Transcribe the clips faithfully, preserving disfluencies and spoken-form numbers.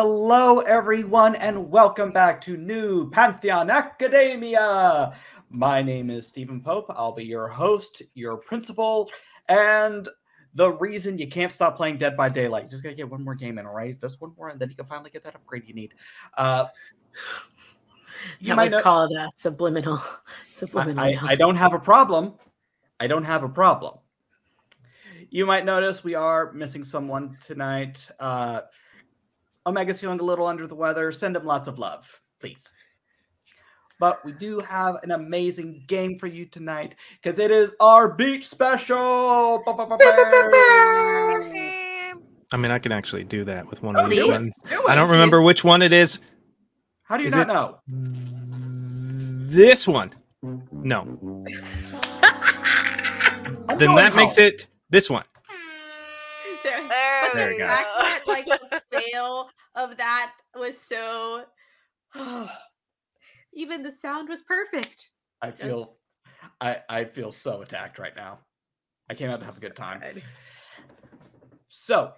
Hello, everyone, and welcome back to New Pantheon Academia. My name is Stephen Pope. I'll be your host, your principal, and the reason you can't stop playing Dead by Daylight. You just gotta get one more game in, all right? Just one more, and then you can finally get that upgrade you need. Uh, you that might was know called uh, subliminal. Subliminal. I, I, I don't have a problem. I don't have a problem. You might notice we are missing someone tonight. Uh, Omega's feeling a little under the weather. Send him lots of love, please. But we do have an amazing game for you tonight because it is our beach special. I mean, I can actually do that with one oh, of these ones. Do I don't remember which one it is. How do you is not know? This one. No. Then that home. makes it this one. There, there, there we go. That, like, fail of that was so oh, even the sound was perfect. I Just... feel I I feel so attacked right now. I came out to have a good time. So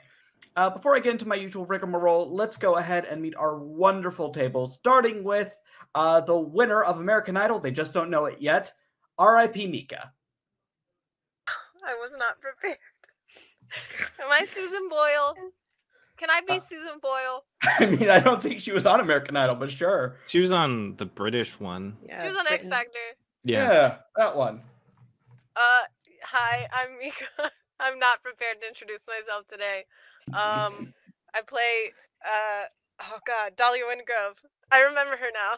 uh before I get into my usual rigmarole, let's go ahead and meet our wonderful table, starting with uh the winner of American Idol. They just don't know it yet. R I P Mika. I was not prepared. Am I Susan Boyle? Can I be uh, Susan Boyle? I mean, I don't think she was on American Idol, but sure. She was on the British one. Yeah, she was on Britain. X Factor. Yeah. yeah, that one. Uh, hi, I'm Mika. I'm not prepared to introduce myself today. Um, I play, uh, oh God, Dahlia Windgrove. I remember her now.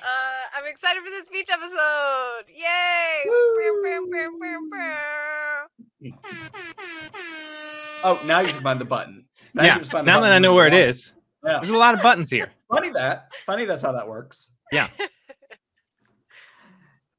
uh, I'm excited for this beach episode. Yay! Woo! Brum, brum, brum, brum, brum. Oh, now you can find the button. Now, yeah. you can find the now button that I know where it is. Yeah. There's a lot of buttons here. Funny that. Funny that's how that works. Yeah.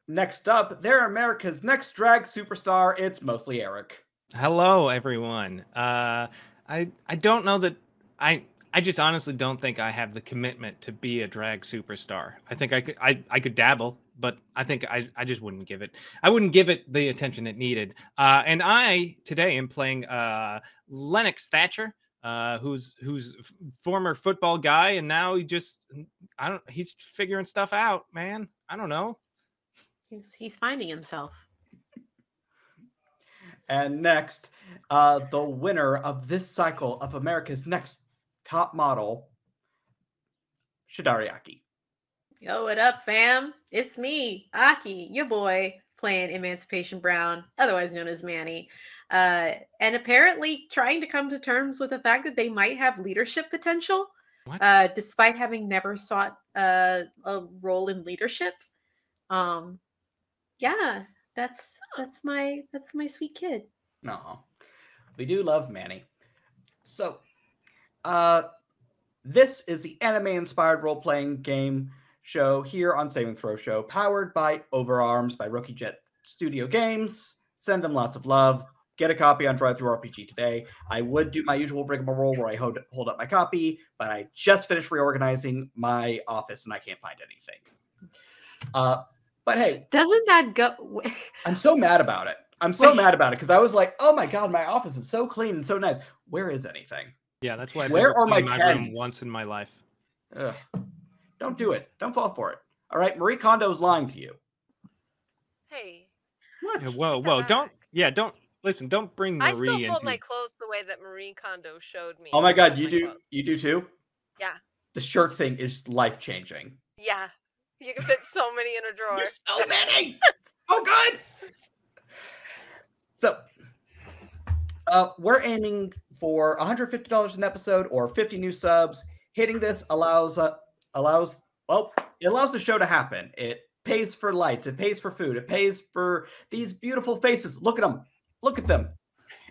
Next up, they're America's next drag superstar. It's Mostly Eric. Hello, everyone. Uh, I I don't know that... I I just honestly don't think I have the commitment to be a drag superstar. I think I could, I, I could dabble, but I think I, I just wouldn't give it. I wouldn't give it the attention it needed. Uh, and I today am playing uh, Lennox Thatcher, uh, who's who's former football guy, and now he just I don't. He's figuring stuff out, man. I don't know. He's he's finding himself. And next, uh, the winner of this cycle of America's Next Top Model, Shidariaki. Yo, what up, fam? It's me, Aki, your boy, playing Emancipation Brown, otherwise known as Manny, uh, and apparently trying to come to terms with the fact that they might have leadership potential, uh, despite having never sought uh, a role in leadership. Um, yeah, that's that's my that's my sweet kid. No, we do love Manny. So, uh, this is the anime-inspired role-playing game show here on Saving Throw Show, powered by Overarms by Roki Jet Studio Games. Send them lots of love. Get a copy on Drive Thru R P G today. I would do my usual rigmarole where I hold, hold up my copy, but I just finished reorganizing my office and I can't find anything. Uh, but hey, doesn't that go? I'm so mad about it. I'm so Wait. mad about it because I was like, oh my god, my office is so clean and so nice. Where is anything? Yeah, that's why. I've where are my, my room once in my life? Ugh. Don't do it. Don't fall for it. All right, Marie Kondo's lying to you. Hey. What? Yeah, whoa, whoa! Don't. Yeah, don't listen. Don't bring Marie. I still fold into... my clothes the way that Marie Kondo showed me. Oh my God, you do. Clothes. You do too. Yeah. The shirt thing is life changing. Yeah, you can fit so many in a drawer. There's so many. Oh God. So, uh, we're aiming for one hundred fifty dollars an episode or fifty new subs. Hitting this allows. Uh, Allows well, it allows the show to happen. It pays for lights, it pays for food, it pays for these beautiful faces. Look at them, look at them.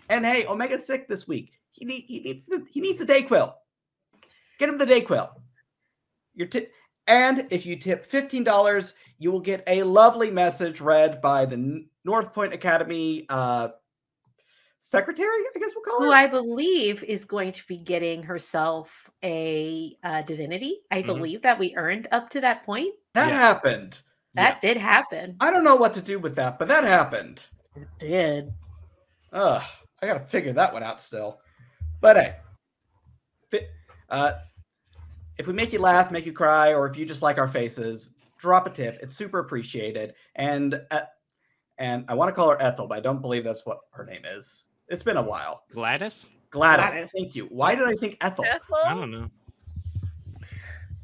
And hey, Omega's sick this week. He need he needs the, he needs the Dayquil. Get him the Dayquil. Your tip, and if you tip fifteen dollars, you will get a lovely message read by the North Point Academy uh, secretary. I guess we'll call her. Who I believe is going to be getting herself a uh, divinity. I mm-hmm. believe that we earned up to that point. That yeah. happened. That yeah. did happen. I don't know what to do with that, but that happened. It did. Ugh, I gotta figure that one out still. But hey, Uh, if we make you laugh, make you cry, or if you just like our faces, drop a tip. It's super appreciated. And uh, and I want to call her Ethel, but I don't believe that's what her name is. It's been a while. Gladys? Gladys. Gladys. Thank you. Why did I think Ethel? Ethel? I don't know.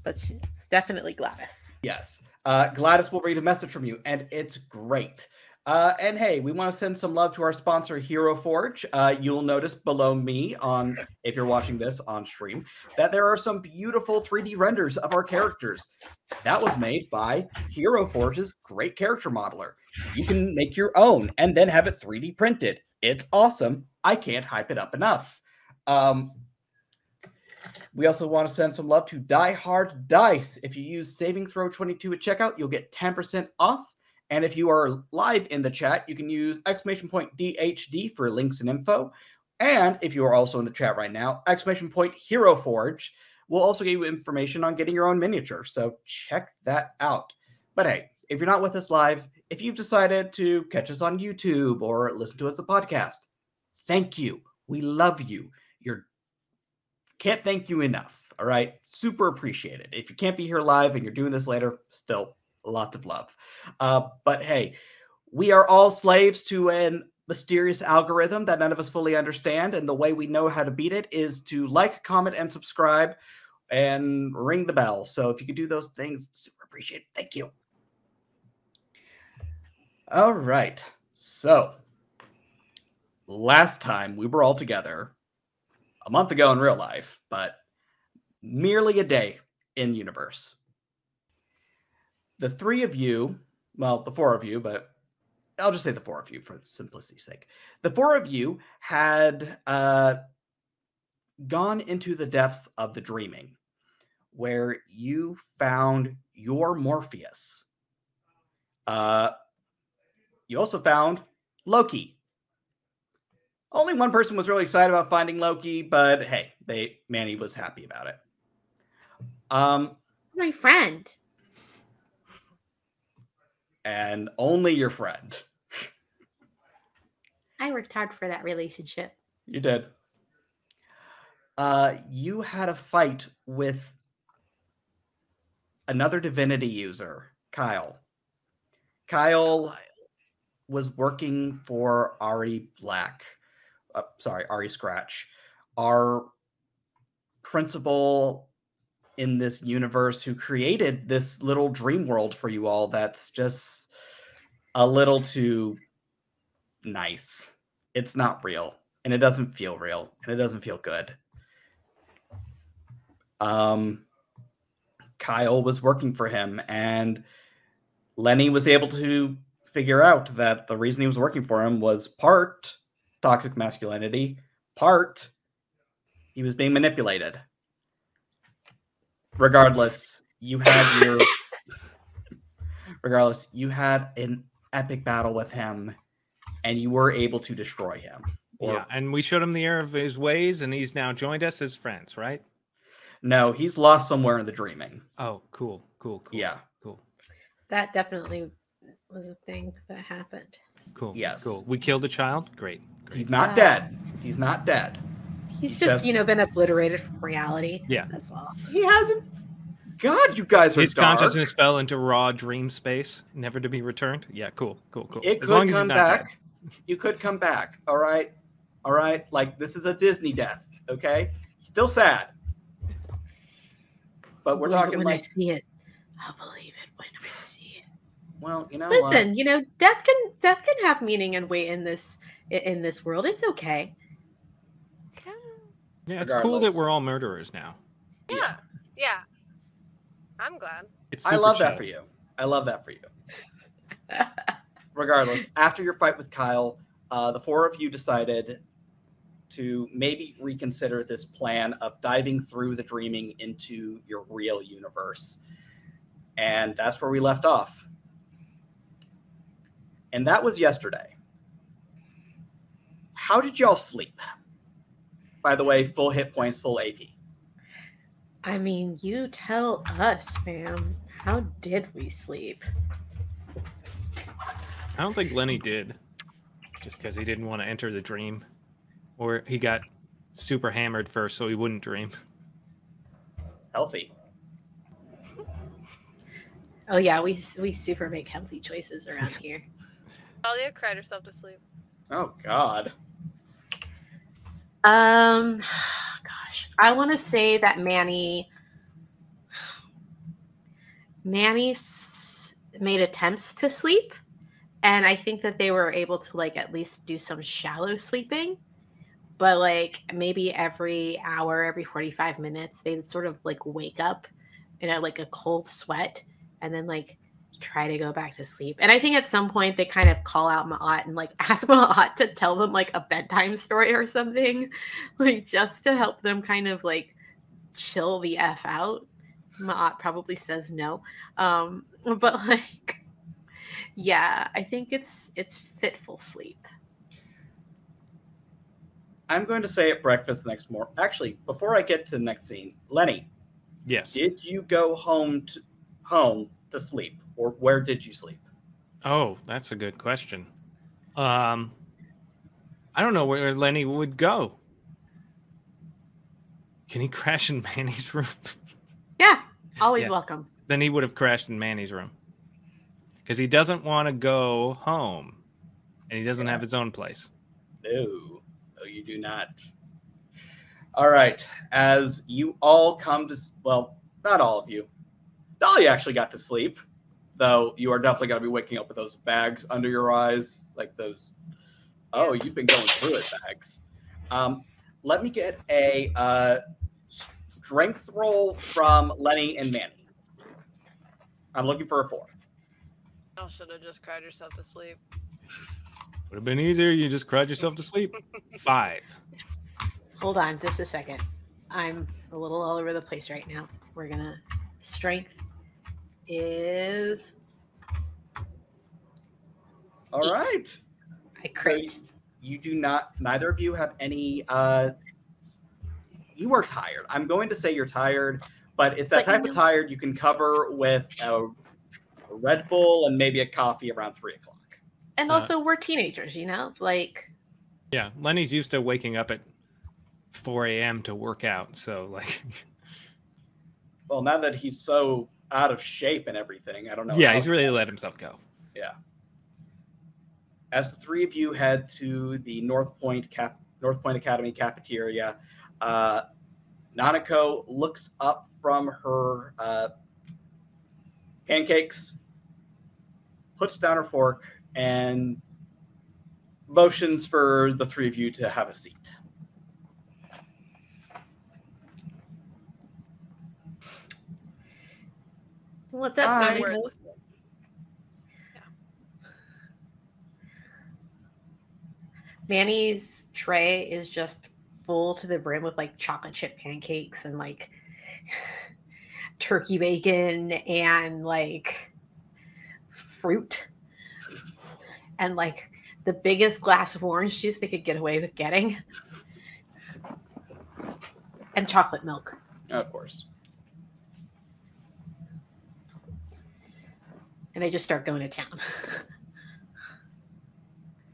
But she's definitely Gladys. Yes. Uh, Gladys will read a message from you, and it's great. Uh, and hey, we want to send some love to our sponsor, Hero Forge. Uh, you'll notice below me, on if you're watching this on stream, that there are some beautiful three D renders of our characters. That was made by Hero Forge's great character modeler. You can make your own and then have it three D printed. It's awesome. I can't hype it up enough. Um, we also want to send some love to Die Hard Dice. If you use Saving Throw twenty-two at checkout, you'll get ten percent off. And if you are live in the chat, you can use exclamation point D H D for links and info. And if you are also in the chat right now, exclamation point Hero Forge will also give you information on getting your own miniature. So check that out. But hey, if you're not with us live, if you've decided to catch us on YouTube or listen to us on the podcast, thank you. We love you. You're can't thank you enough. All right. Super appreciated. If you can't be here live and you're doing this later, still lots of love. Uh, but hey, we are all slaves to a mysterious algorithm that none of us fully understand. And the way we know how to beat it is to like, comment, and subscribe and ring the bell. So if you could do those things, super appreciate it. Thank you. All right. So last time we were all together a month ago in real life, but merely a day in universe. The three of you, well, the four of you, but I'll just say the four of you for simplicity's sake. The four of you had uh, gone into the depths of the dreaming, where you found your Morpheus. Uh, you also found Loki. Only one person was really excited about finding Loki, but hey, they Manny was happy about it. Um, my friend. And only your friend. I worked hard for that relationship. You did. Uh, you had a fight with another divinity user, Kyle. Kyle was working for Ari Black. Uh, sorry, Ari Scratch. Our principal in this universe, who created this little dream world for you all that's just a little too nice. It's not real, and it doesn't feel real, and it doesn't feel good. Um, Kyle was working for him, and Lenny was able to figure out that the reason he was working for him was part toxic masculinity, part he was being manipulated. Regardless, you had your regardless, you had an epic battle with him, and you were able to destroy him. Or, yeah, and we showed him the error of his ways, and he's now joined us as friends, right? No, he's lost somewhere in the dreaming. Oh, cool, cool, cool. Yeah, cool. That definitely was a thing that happened. Cool. Yes. Cool. We killed a child. Great. Great. He's not yeah. dead. He's not dead. He's just, just, you know, been obliterated from reality. Yeah. That's all. He hasn't. God, you guys are His dark. Consciousness fell into raw dream space, never to be returned. Yeah, cool, cool, cool. It as could long come as not back. Dead. You could come back. All right. All right. Like, this is a Disney death. Okay. Still sad. But we're well, talking when like. When I see it, I'll believe it when I see it. Well, you know. Listen, what? you know, death can death can have meaning and weight in this in this world. It's okay. Yeah, it's Regardless. cool that we're all murderers now. Yeah, yeah. I'm glad. It's I love chill. that for you. I love that for you. Regardless, after your fight with Kyle, uh, the four of you decided to maybe reconsider this plan of diving through the dreaming into your real universe. And that's where we left off. And that was yesterday. How did y'all sleep? By the way, full hit points, full A P. I mean, you tell us, ma'am. How did we sleep? I don't think Lenny did, just because he didn't want to enter the dream. Or he got super hammered first so he wouldn't dream. healthy. Oh yeah, we we super make healthy choices around here. Dahlia cried herself to sleep. Oh God. Um, gosh, I want to say that Manny, Manny s- made attempts to sleep, and I think that they were able to like at least do some shallow sleeping, but like maybe every hour, every forty-five minutes, they'd sort of like wake up in a, like a cold sweat. And then, like, try to go back to sleep. And I think at some point they kind of call out Ma'at and, like, ask Ma'at to tell them, like, a bedtime story or something. Like, just to help them kind of, like, chill the F out. Ma'at probably says no. Um, but, like, yeah, I think it's it's fitful sleep. I'm going to say at breakfast next morning. Actually, before I get to the next scene, Lenny. Yes. Did you go home to... home to sleep, or where did you sleep? Oh, that's a good question. Um, I don't know where Lenny would go. Can he crash in Manny's room? Yeah, always yeah. Welcome. Then he would have crashed in Manny's room because he doesn't want to go home, and he doesn't yeah. have his own place. No, no, you do not. All right, as you all come to, well, not all of you. Dahlia actually got to sleep, though you are definitely going to be waking up with those bags under your eyes, like those, oh, you've been going through it, bags. Um, let me get a uh, strength roll from Lenny and Manny. I'm looking for a four. I should have just cried yourself to sleep. Would have been easier. You just cried yourself to sleep. Five. Hold on just a second. I'm a little all over the place right now. We're going to... Strength is all eight. Right. I crit. So you, you do not. Neither of you have any. Uh, you are tired. I'm going to say you're tired, but it's that but type you know. of tired you can cover with a, a Red Bull and maybe a coffee around three o'clock. And also, uh, we're teenagers, you know. Like, yeah, Lenny's used to waking up at four a.m. to work out, so like. Well, now that he's so out of shape and everything, I don't know. Yeah, he's really let himself go. Yeah. As the three of you head to the North Point Caf- North Point Academy cafeteria, uh, Nanako looks up from her uh, pancakes, puts down her fork, and motions for the three of you to have a seat. What's up, so weird? Yeah. Manny's tray is just full to the brim with like chocolate chip pancakes and like turkey bacon and like fruit and like the biggest glass of orange juice they could get away with getting and chocolate milk. Oh, of course. And they just start going to town.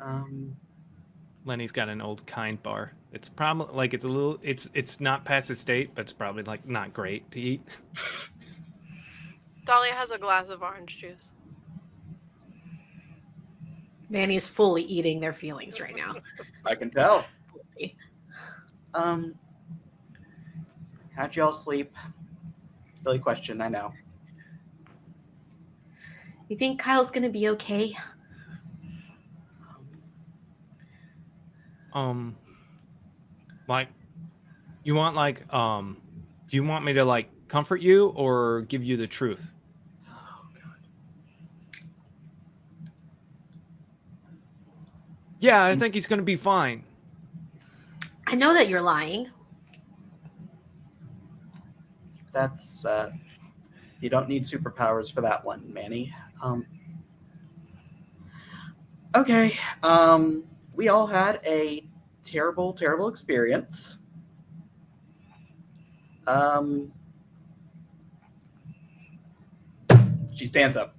um, Lenny's got an old Kind bar. It's probably like it's a little. It's it's not past its date, but it's probably like not great to eat. Dahlia has a glass of orange juice. Manny's fully eating their feelings right now. I can tell. Um, how'd y'all sleep? Silly question, I know. You think Kyle's gonna be okay? Um, like, you want like, um, do you want me to like comfort you or give you the truth? Oh God. Yeah, I think he's gonna be fine. I know that you're lying. That's uh, you don't need superpowers for that one, Manny. Um, okay, um, we all had a terrible, terrible experience. Um, she stands up.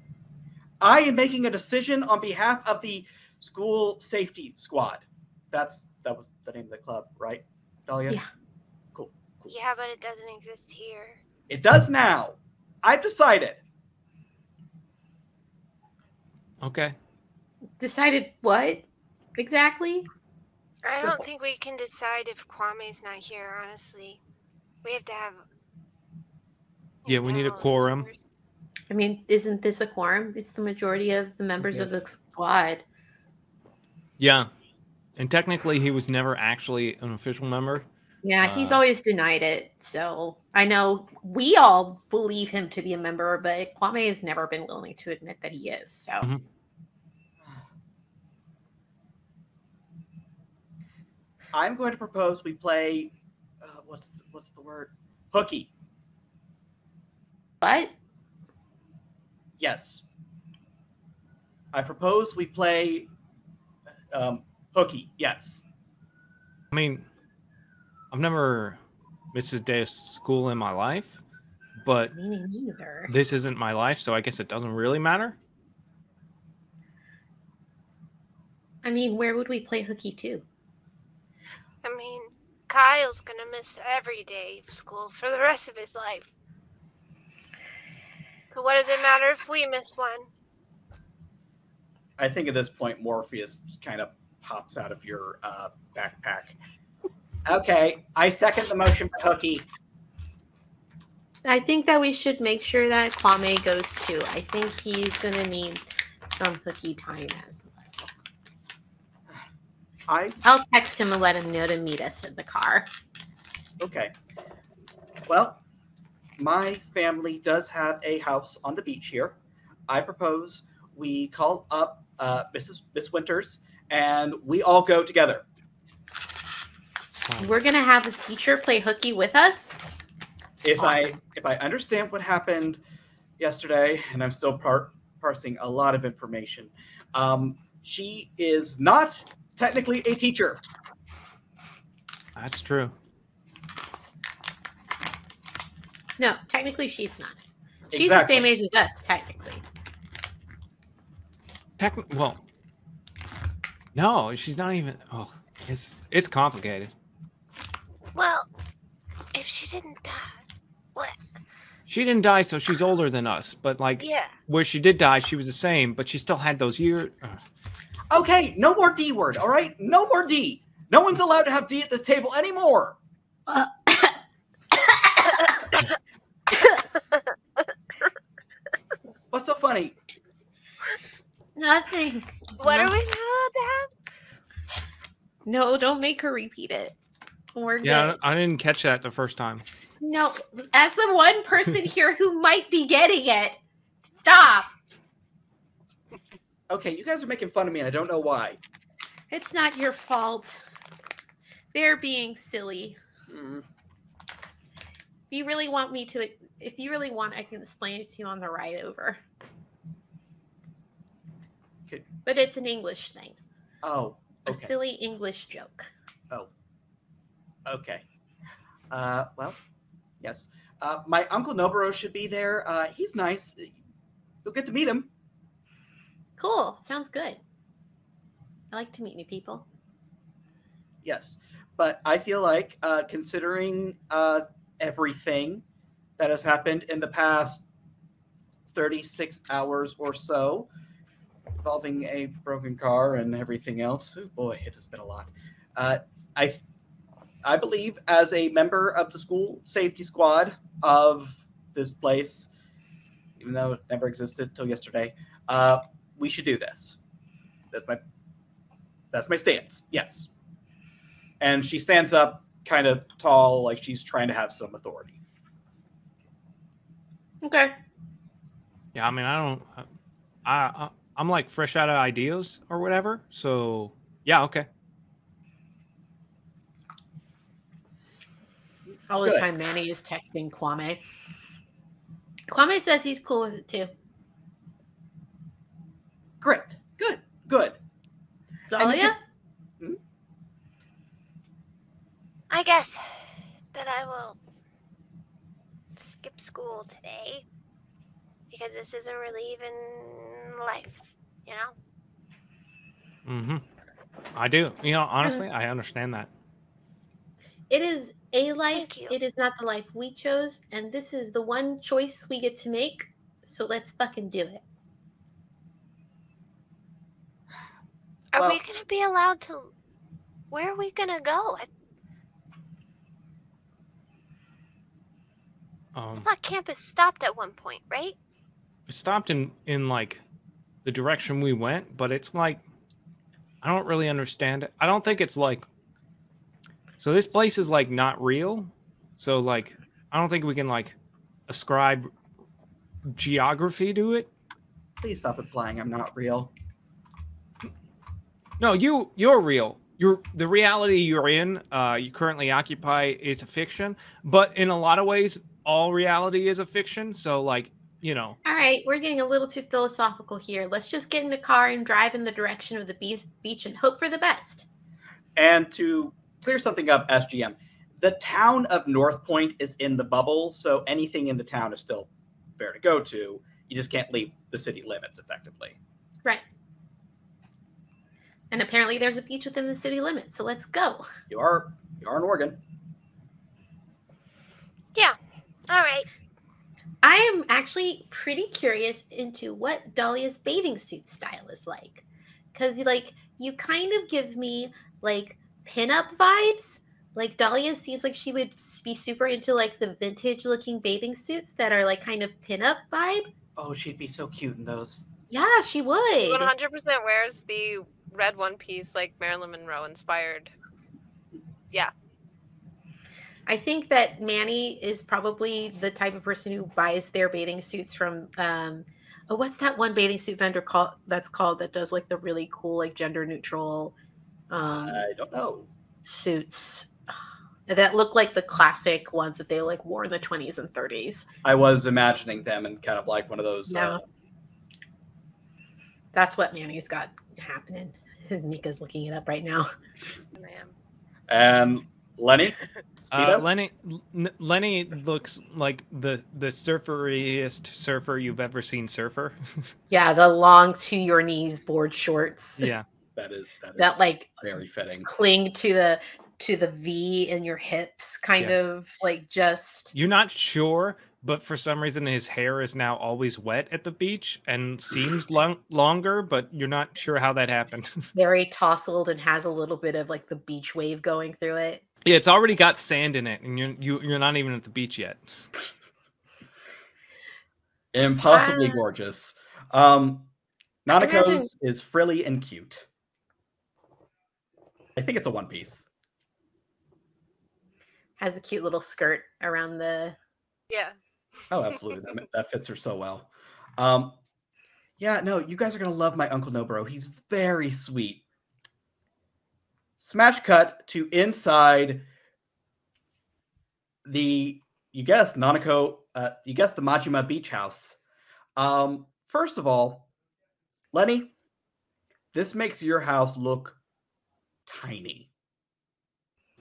I am making a decision on behalf of the school safety squad. That's that was the name of the club, right, Dahlia? Yeah. Cool. cool. Yeah, but it doesn't exist here. It does now. I've decided. Okay. Decided what exactly? I don't think we can decide if Kwame's not here, honestly. We have to have... We yeah, have we need a quorum. Members. I mean, isn't this a quorum? It's the majority of the members yes. of the squad. Yeah. And technically, he was never actually an official member. Yeah, he's uh, always denied it. So I know we all believe him to be a member, but Kwame has never been willing to admit that he is. So... Mm-hmm. I'm going to propose we play, uh, what's the, what's the word? Hooky. What? Yes. I propose we play um, hooky, yes. I mean, I've never missed a day of school in my life, but me neither. This isn't my life, so I guess it doesn't really matter. I mean, where would we play hooky to? I mean, Kyle's going to miss every day of school for the rest of his life. But what does it matter if we miss one? I think at this point, Morpheus kind of pops out of your uh, backpack. Okay, I second the motion for hooky. I think that we should make sure that Kwame goes too. I think he's going to need some hooky time as well. I... I'll text him and let him know to meet us in the car. Okay. Well, my family does have a house on the beach here. I propose we call up uh, Missus Miss Winters and we all go together. We're gonna have the teacher play hooky with us. If awesome. I if I understand what happened yesterday, and I'm still par parsing a lot of information, um, she is not. Technically a teacher. That's true. No, technically she's not. She's exactly. the same age as us, technically. Techn- well, no, she's not even... Oh, it's, it's complicated. Well, if she didn't die, what? She didn't die, so she's older than us. But, like, yeah. where she did die, she was the same, but she still had those years... Uh, Okay, no more D word, all right? No more D. No one's allowed to have D at this table anymore. Uh, What's so funny? Nothing. What no. are we not allowed to have? No, don't make her repeat it. We're yeah, good. I didn't catch that the first time. No, as the one person here who might be getting it, stop. Okay, you guys are making fun of me, and I don't know why. It's not your fault. They're being silly. Mm. If you really want me to, if you really want, I can explain it to you on the ride over. Okay. But it's an English thing. Oh, okay. A silly English joke. Oh, okay. Uh, well, yes. Uh, my uncle Noboru should be there. Uh, he's nice. You'll get to meet him. Cool. Sounds good. I like to meet new people. Yes. But I feel like uh, considering uh, everything that has happened in the past thirty-six hours or so, involving a broken car and everything else, oh boy, it has been a lot. Uh, I, I believe as a member of the school safety squad of this place, even though it never existed till yesterday, uh, we should do this. That's my that's my stance. Yes. And she stands up kind of tall, like she's trying to have some authority. Okay. Yeah, I mean, I don't I, I I'm like fresh out of ideas or whatever. So, yeah, okay. All the time Manny is texting Kwame. Kwame says he's cool with it too. Great. Good. Good. Dahlia? Hmm? I guess that I will skip school today because this isn't really even life, you know? Mm-hmm. I do. You know, honestly, um, I understand that. It is A life, it is not the life we chose, and this is the one choice we get to make, so let's fucking do it. Are well, we going to be allowed to... Where are we going to go? Um, I thought campus stopped at one point, right? It stopped in, in, like, the direction we went, but it's like... I don't really understand it. I don't think it's like... So this place is, like, not real. So, like, I don't think we can, like, ascribe geography to it. Please stop implying I'm not real. No, you, you're real. You're, the reality you're in, uh, you currently occupy, is a fiction. But in a lot of ways, all reality is a fiction. So, like, you know. All right, we're getting a little too philosophical here. Let's just get in the car and drive in the direction of the beach, beach and hope for the best. And to... clear something up, S G M. The town of North Point is in the bubble, so anything in the town is still fair to go to. You just can't leave the city limits, effectively. Right. And apparently there's a beach within the city limits, so let's go. You are, you are in Oregon. Yeah. All right. I am actually pretty curious into what Dahlia's bathing suit style is like. Because, like, you kind of give me, like, pin-up vibes. Like, Dahlia seems like she would be super into, like, the vintage looking bathing suits that are, like, kind of pin-up vibe. Oh, she'd be so cute in those. Yeah, she would. She one hundred percent wears the red one piece, like, Marilyn Monroe inspired. Yeah. I think that Manny is probably the type of person who buys their bathing suits from um oh, what's that one bathing suit vendor called that's called that does, like, the really cool, like, gender neutral Um, I don't know. Suits that look like the classic ones that they, like, wore in the twenties and thirties. I was imagining them and kind of like one of those. No. Uh, That's what Manny's got happening. Mika's looking it up right now. And Lenny? Uh, Lenny Lenny looks like the, the surferiest surfer you've ever seen surfer. Yeah, the long to your knees board shorts. Yeah. That is that, that is like very fitting. Cling to the to the V in your hips, kind yeah. of like just. You're not sure, but for some reason his hair is now always wet at the beach and seems long, longer, but you're not sure how that happened. Very tousled and has a little bit of, like, the beach wave going through it. Yeah, it's already got sand in it, and you're you, you're not even at the beach yet. Impossibly ah. gorgeous. Um, Nanako's imagine... is frilly and cute. I think it's a one piece. Has a cute little skirt around the... Yeah. Oh, absolutely. that, that fits her so well. Um, yeah, no, you guys are going to love my Uncle Noboru. He's very sweet. Smash cut to inside the, you guessed, Nanako, uh, you guessed the Majima Beach House. Um, first of all, Lenny, this makes your house look tiny.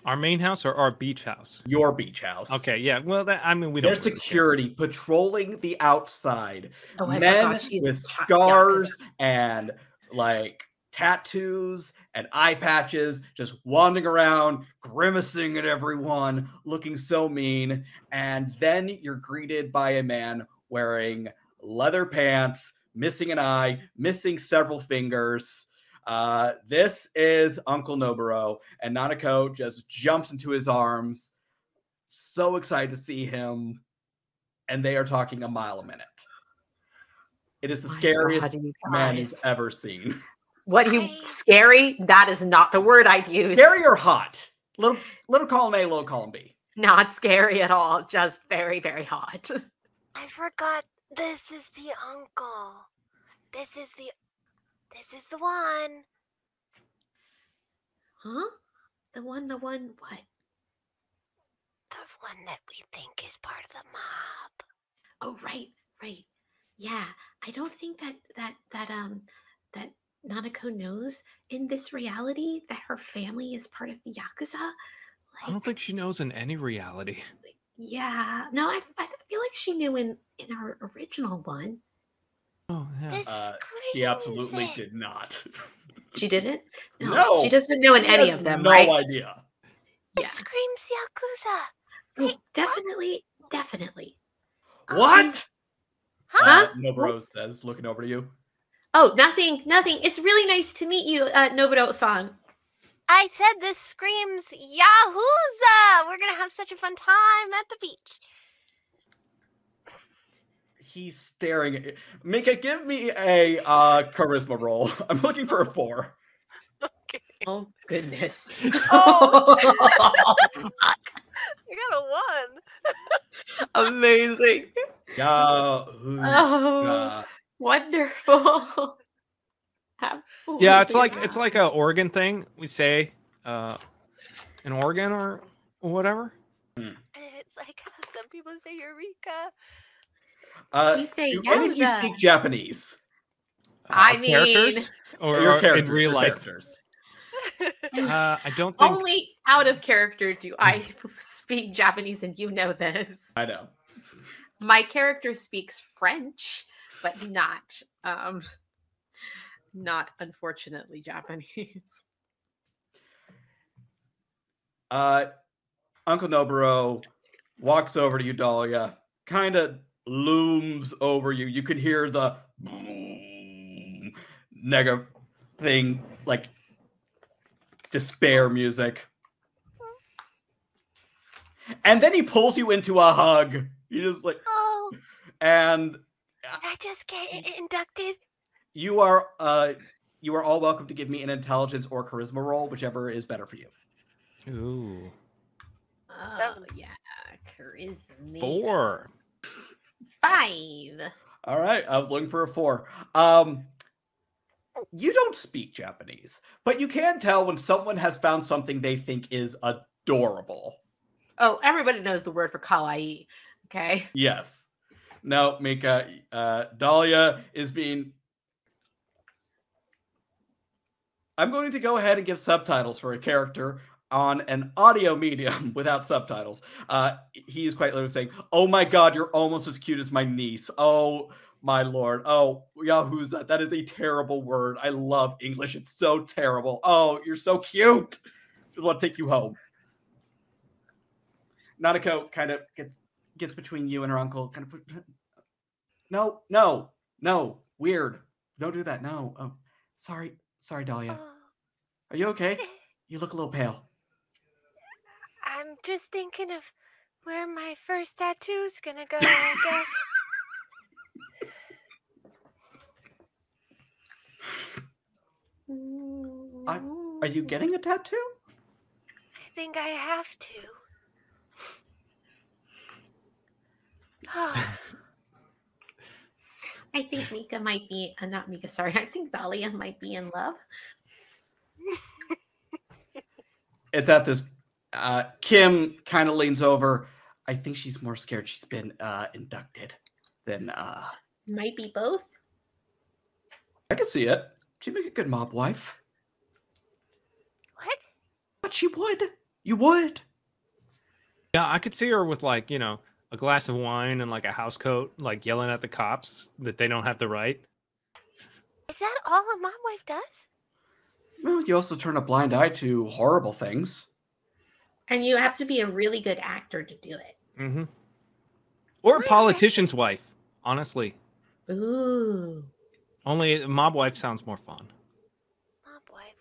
Our main house or our beach house? Your beach house. Okay, yeah. Well, that, I mean, we don't. There's security care. Patrolling the outside. Oh, men with scars and, like, tattoos and eye patches, just wandering around, grimacing at everyone, looking so mean. And then you're greeted by a man wearing leather pants, missing an eye, missing several fingers. Uh, this is Uncle Noboru, and Nanako just jumps into his arms, so excited to see him, and they are talking a mile a minute. It is the My scariest God, man he's ever seen. What, you scary? That is not the word I'd use. Scary or hot? Little, little column A, little column B. Not scary at all, just very, very hot. I forgot this is the uncle. This is the This is the one. Huh? The one, the one, what? The one that we think is part of the mob. Oh, right, right. Yeah, I don't think that, that, that, um, that Nanako knows in this reality that her family is part of the Yakuza. Like, I don't think she knows in any reality. Yeah. No, I, I feel like she knew in, in our original one. Oh, yeah. uh, she absolutely did not. She didn't? No, no. She doesn't know in she any of them, no right? No idea. yeah. screams Yakuza. Oh, hey, definitely, what? definitely. What? Um, huh? Uh, Noboru says, looking over to you. Oh, nothing, nothing. It's really nice to meet you, uh, Noboru-san. I said this screams Yakuza. We're going to have such a fun time at the beach. He's staring at it. Mika, give me a uh, charisma roll. I'm looking for a four. Okay. Oh, goodness. Oh, fuck. You got a one. Amazing. Yeah. Oh, wonderful. Absolutely. Yeah, it's like, it's like an Oregon thing. We say uh, an Oregon or whatever. Hmm. It's like how some people say Eureka. Uh, you say do any of you speak Japanese? Uh, I mean, characters or, your characters, or in real life? uh, I don't think... Only out of character do I speak Japanese, and you know this. I know. My character speaks French, but not, um, not unfortunately Japanese. Uh, Uncle Noboru walks over to you, Dahlia, kind of looms over you. You can hear the nega thing, like despair music. And then he pulls you into a hug. You just like, oh, and uh, I just get inducted. You are, uh, you are all welcome to give me an intelligence or charisma roll, whichever is better for you. Ooh. Oh, so yeah, charisma. Four. Five. All right, I was looking for a four. Um, you don't speak Japanese, but you can tell when someone has found something they think is adorable. Oh, everybody knows the word for kawaii, okay? Yes. No, Mika, uh, Dahlia is being... I'm going to go ahead and give subtitles for a character on an audio medium without subtitles. Uh, he is quite literally saying, oh my God, you're almost as cute as my niece. Oh my Lord. Oh, Yahuza, that is a terrible word. I love English. It's so terrible. Oh, you're so cute. Just want to take you home. Nanako kind of gets, gets between you and her uncle. Kind of, put, no, no, no. Weird. Don't do that. No. Oh, sorry. Sorry, Dahlia. Are you okay? You look a little pale. I'm just thinking of where my first tattoo's gonna go, I guess. Are, are you getting a tattoo? I think I have to. Oh. I think Mika might be, uh, not Mika, sorry, I think Dahlia might be in love. It's at this Uh, Kim kind of leans over. I think she's more scared she's been uh, inducted than... Uh... Might be both. I can see it. She'd make a good mob wife. What? But she would. You would. Yeah, I could see her with, like, you know, a glass of wine and, like, a house coat, like, yelling at the cops that they don't have the right. Is that all a mob wife does? Well, you also turn a blind eye to horrible things. And you have to be a really good actor to do it. Mm-hmm. Or a politician's wife, honestly. Ooh. Only mob wife sounds more fun. Mob wife.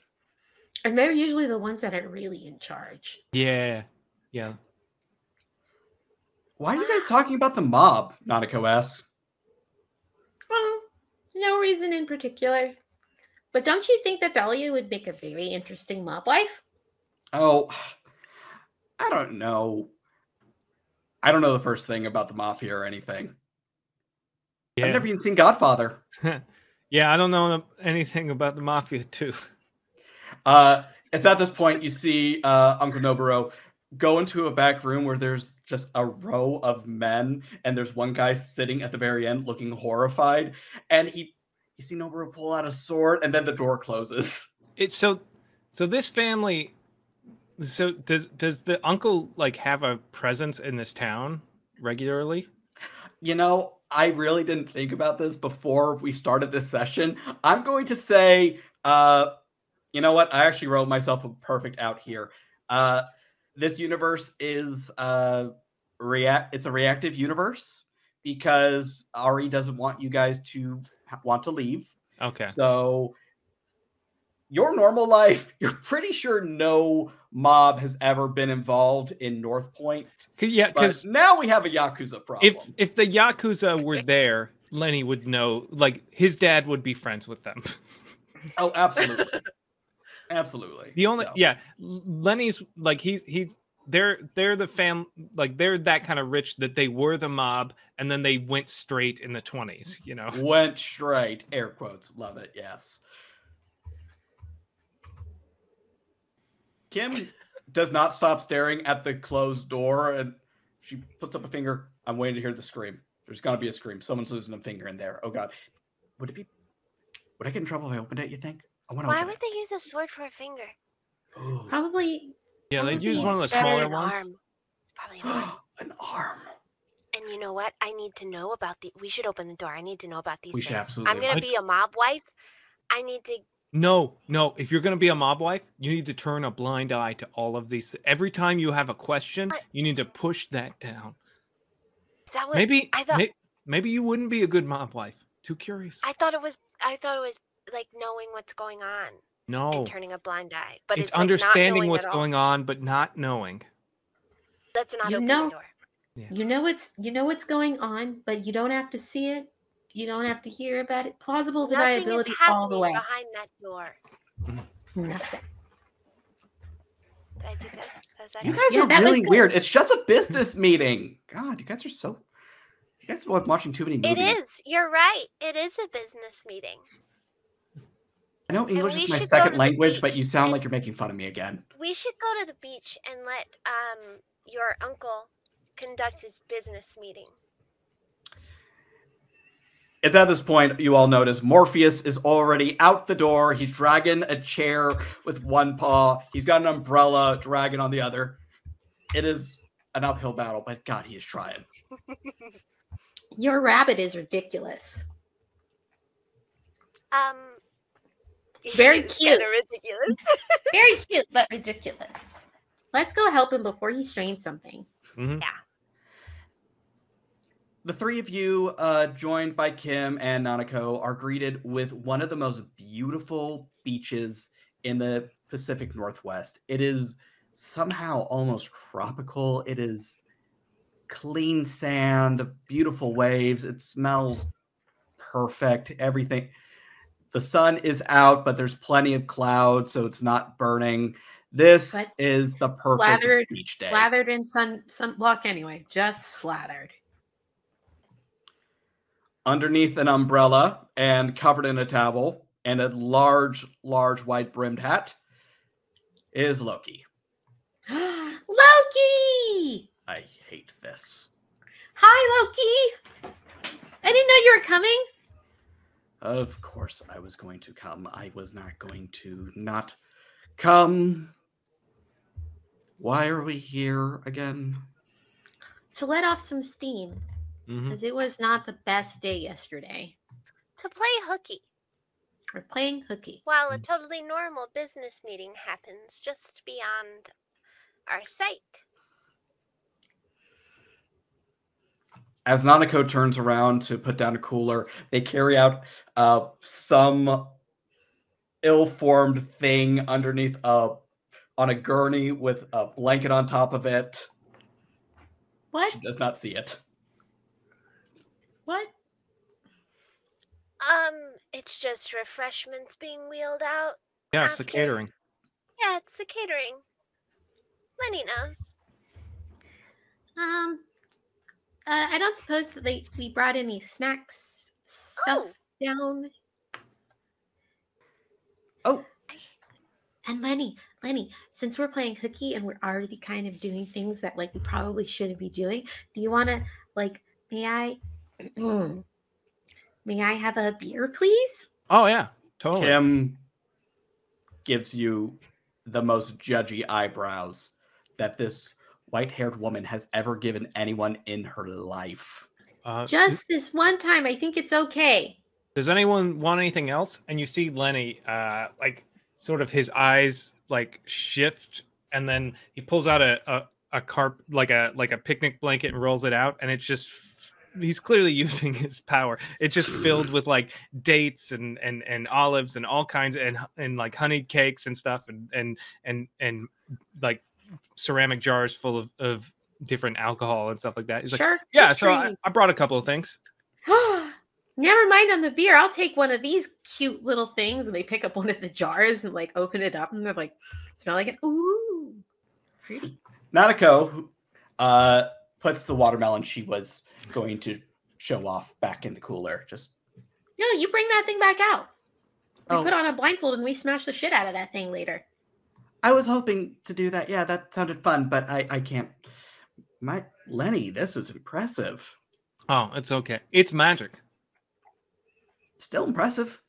And they're usually the ones that are really in charge. Yeah. Yeah. Why are you guys talking about the mob, Nanako asks? Well, no reason in particular. But don't you think that Dahlia would make a very interesting mob wife? Oh... I don't know. I don't know the first thing about the mafia or anything. Yeah. I've never even seen Godfather. Yeah, I don't know anything about the mafia, too. Uh, it's at this point you see uh, Uncle Noboru go into a back room where there's just a row of men, and there's one guy sitting at the very end looking horrified, and he, you see Noboru pull out a sword, and then the door closes. It's so, so this family... So does does the uncle like have a presence in this town regularly? You know, I really didn't think about this before we started this session. I'm going to say, uh, you know what? I actually wrote myself a perfect out here. Uh, this universe is uh react. It's a reactive universe because Ari doesn't want you guys to ha- want to leave. Okay. So your normal life, you're pretty sure no mob has ever been involved in North Point. Yeah, because now we have a Yakuza problem. If if the Yakuza were there, Lenny would know. Like, his dad would be friends with them. Oh, absolutely. Absolutely. The only, so. yeah, Lenny's like, he's, he's, they're, they're the fam, like, they're that kind of rich that they were the mob and then they went straight in the twenties, you know? Went straight, air quotes, love it, yes. Kim does not stop staring at the closed door and she puts up a finger. I'm waiting to hear the scream. There's got to be a scream. Someone's losing a finger in there. Oh, God. Would it be, would I get in trouble if I opened it, you think? Why would they use a sword for a finger? Ooh. Probably. Yeah, they'd use one of the smaller ones. Arm. It's probably an arm. An arm. And you know what? I need to know about the. We should open the door. I need to know about these. We things. should absolutely. I'm gonna be a mob wife. I need to. No, no. If you're gonna be a mob wife, you need to turn a blind eye to all of these. Every time you have a question, but... you need to push that down. Is that what maybe I thought? May, maybe you wouldn't be a good mob wife. Too curious. I thought it was. I thought it was. Like knowing what's going on, no, and turning a blind eye, but it's, it's understanding like what's going on, but not knowing. That's not open the door. Yeah. You know it's you know what's going on, but you don't have to see it. You don't have to hear about it. Plausible deniability all the way behind that door. Nothing. Did I do good? Was that you guys yeah, are really weird. It's just a business meeting. God, you guys are so. You guys are watching too many movies. It is. You're right. It is a business meeting. I know English is my second language, but you sound like you're making fun of me again. We should go to the beach and let um, your uncle conduct his business meeting. It's at this point you all notice Morpheus is already out the door. He's dragging a chair with one paw. He's got an umbrella dragging on the other. It is an uphill battle, but God, he is trying. Your rabbit is ridiculous. Um... Very cute. Ridiculous. Very cute, but ridiculous. Let's go help him before he strains something. Mm-hmm. Yeah. The three of you, uh, joined by Kim and Nanako, are greeted with one of the most beautiful beaches in the Pacific Northwest. It is somehow almost tropical. It is clean sand, beautiful waves. It smells perfect. Everything... The sun is out, but there's plenty of clouds, so it's not burning. This but is the perfect slathered, beach day. Slathered in sun sunblock anyway, just slathered. Underneath an umbrella and covered in a towel and a large, large white-brimmed hat is Loki. Loki! I hate this. Hi, Loki! I didn't know you were coming. Of course I was going to come. I was not going to not come. Why are we here again? To let off some steam. Mm-hmm. Because it was not the best day yesterday. To play hooky. We're playing hooky. While a totally normal business meeting happens just beyond our sight. As Nanako turns around to put down a cooler, they carry out uh, some ill-formed thing underneath a, on a gurney with a blanket on top of it. What? She does not see it. What? Um, it's just refreshments being wheeled out. Yeah, after. It's the catering. Yeah, it's the catering. Lenny knows. Um... Uh, I don't suppose that they we brought any snacks stuff oh. down. Oh, and Lenny, Lenny, since we're playing hooky and we're already kind of doing things that like we probably shouldn't be doing, do you want to like? May I? May I have a beer, please? Oh yeah, totally. Kim gives you the most judgy eyebrows that this white-haired woman has ever given anyone in her life. Uh, Just this one time, I think it's okay. Does anyone want anything else? And you see Lenny, uh, like, sort of his eyes, like, shift and then he pulls out a a, a carp like a like a picnic blanket and rolls it out, and it's just he's clearly using his power. It's just filled with like dates and and and olives and all kinds of, and and like honeyed cakes and stuff, and and and and like ceramic jars full of, of different alcohol and stuff like that. He's sure, like, yeah, so I, I brought a couple of things. Never mind on the beer. I'll take one of these cute little things. And they pick up one of the jars and like open it up, and they're like, smell like it. Ooh, pretty. Nanako uh, puts the watermelon she was going to show off back in the cooler. Just no, you bring that thing back out. We oh. put on a blindfold and we smash the shit out of that thing later. I was hoping to do that. Yeah, that sounded fun, but I, I can't. My Lenny, this is impressive. Oh, it's okay. It's magic. Still impressive.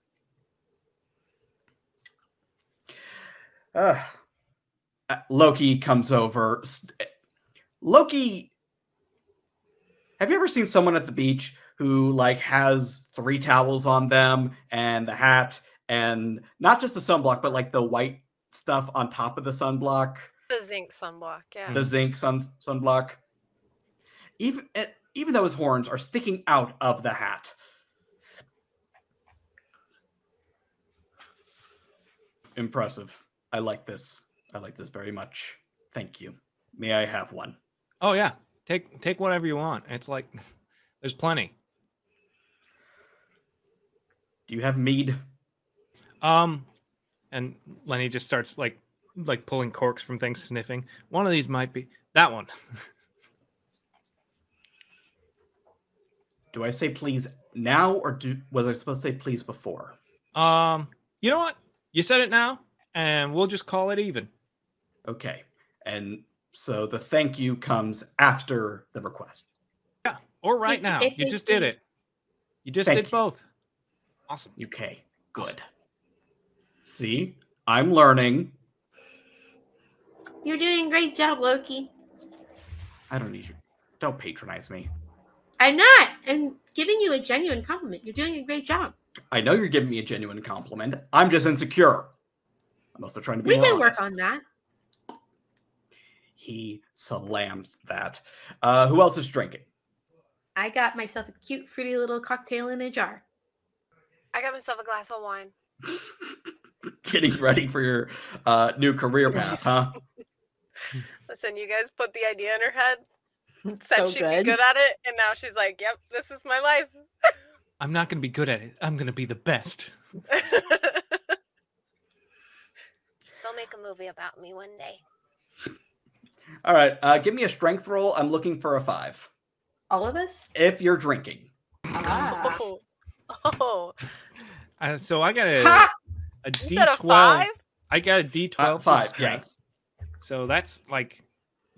Uh, Loki comes over. Loki, have you ever seen someone at the beach who like has three towels on them and the hat and not just the sunblock, but like the white stuff on top of the sunblock? The zinc sunblock, yeah. The zinc sun sunblock. Even it, even though his horns are sticking out of the hat. Impressive. I like this. I like this very much. Thank you. May I have one? Oh yeah. Take take whatever you want. It's like there's plenty. Do you have mead? Um, and Lenny just starts like like pulling corks from things, sniffing. One of these might be that one. Do I say please now, or do was I supposed to say please before? Um, you know what? You said it now, and we'll just call it even. Okay. And so the thank you comes after the request. Yeah, or right now. You just did it. You just did both. Awesome. Okay, good. See, I'm learning. You're doing a great job, Loki. I don't need you. Don't patronize me. I'm not. I'm giving you a genuine compliment. You're doing a great job. I know you're giving me a genuine compliment. I'm just insecure. I'm also trying to be honest. We can work on that. He slams that. Uh, who else is drinking? I got myself a cute, fruity little cocktail in a jar. I got myself a glass of wine. Getting ready for your uh, new career path, huh? Listen, you guys put the idea in her head. Said so she'd good. be good at it, and now she's like, yep, this is my life. I'm not going to be good at it. I'm going to be the best. They'll make a movie about me one day. All right. Uh, give me a strength roll. I'm looking for a five. All of us? If you're drinking. Ah. Oh. oh. Uh, so I got a, a D twelve. You said a five? I got a D twelve. Uh, five, yes. So that's like,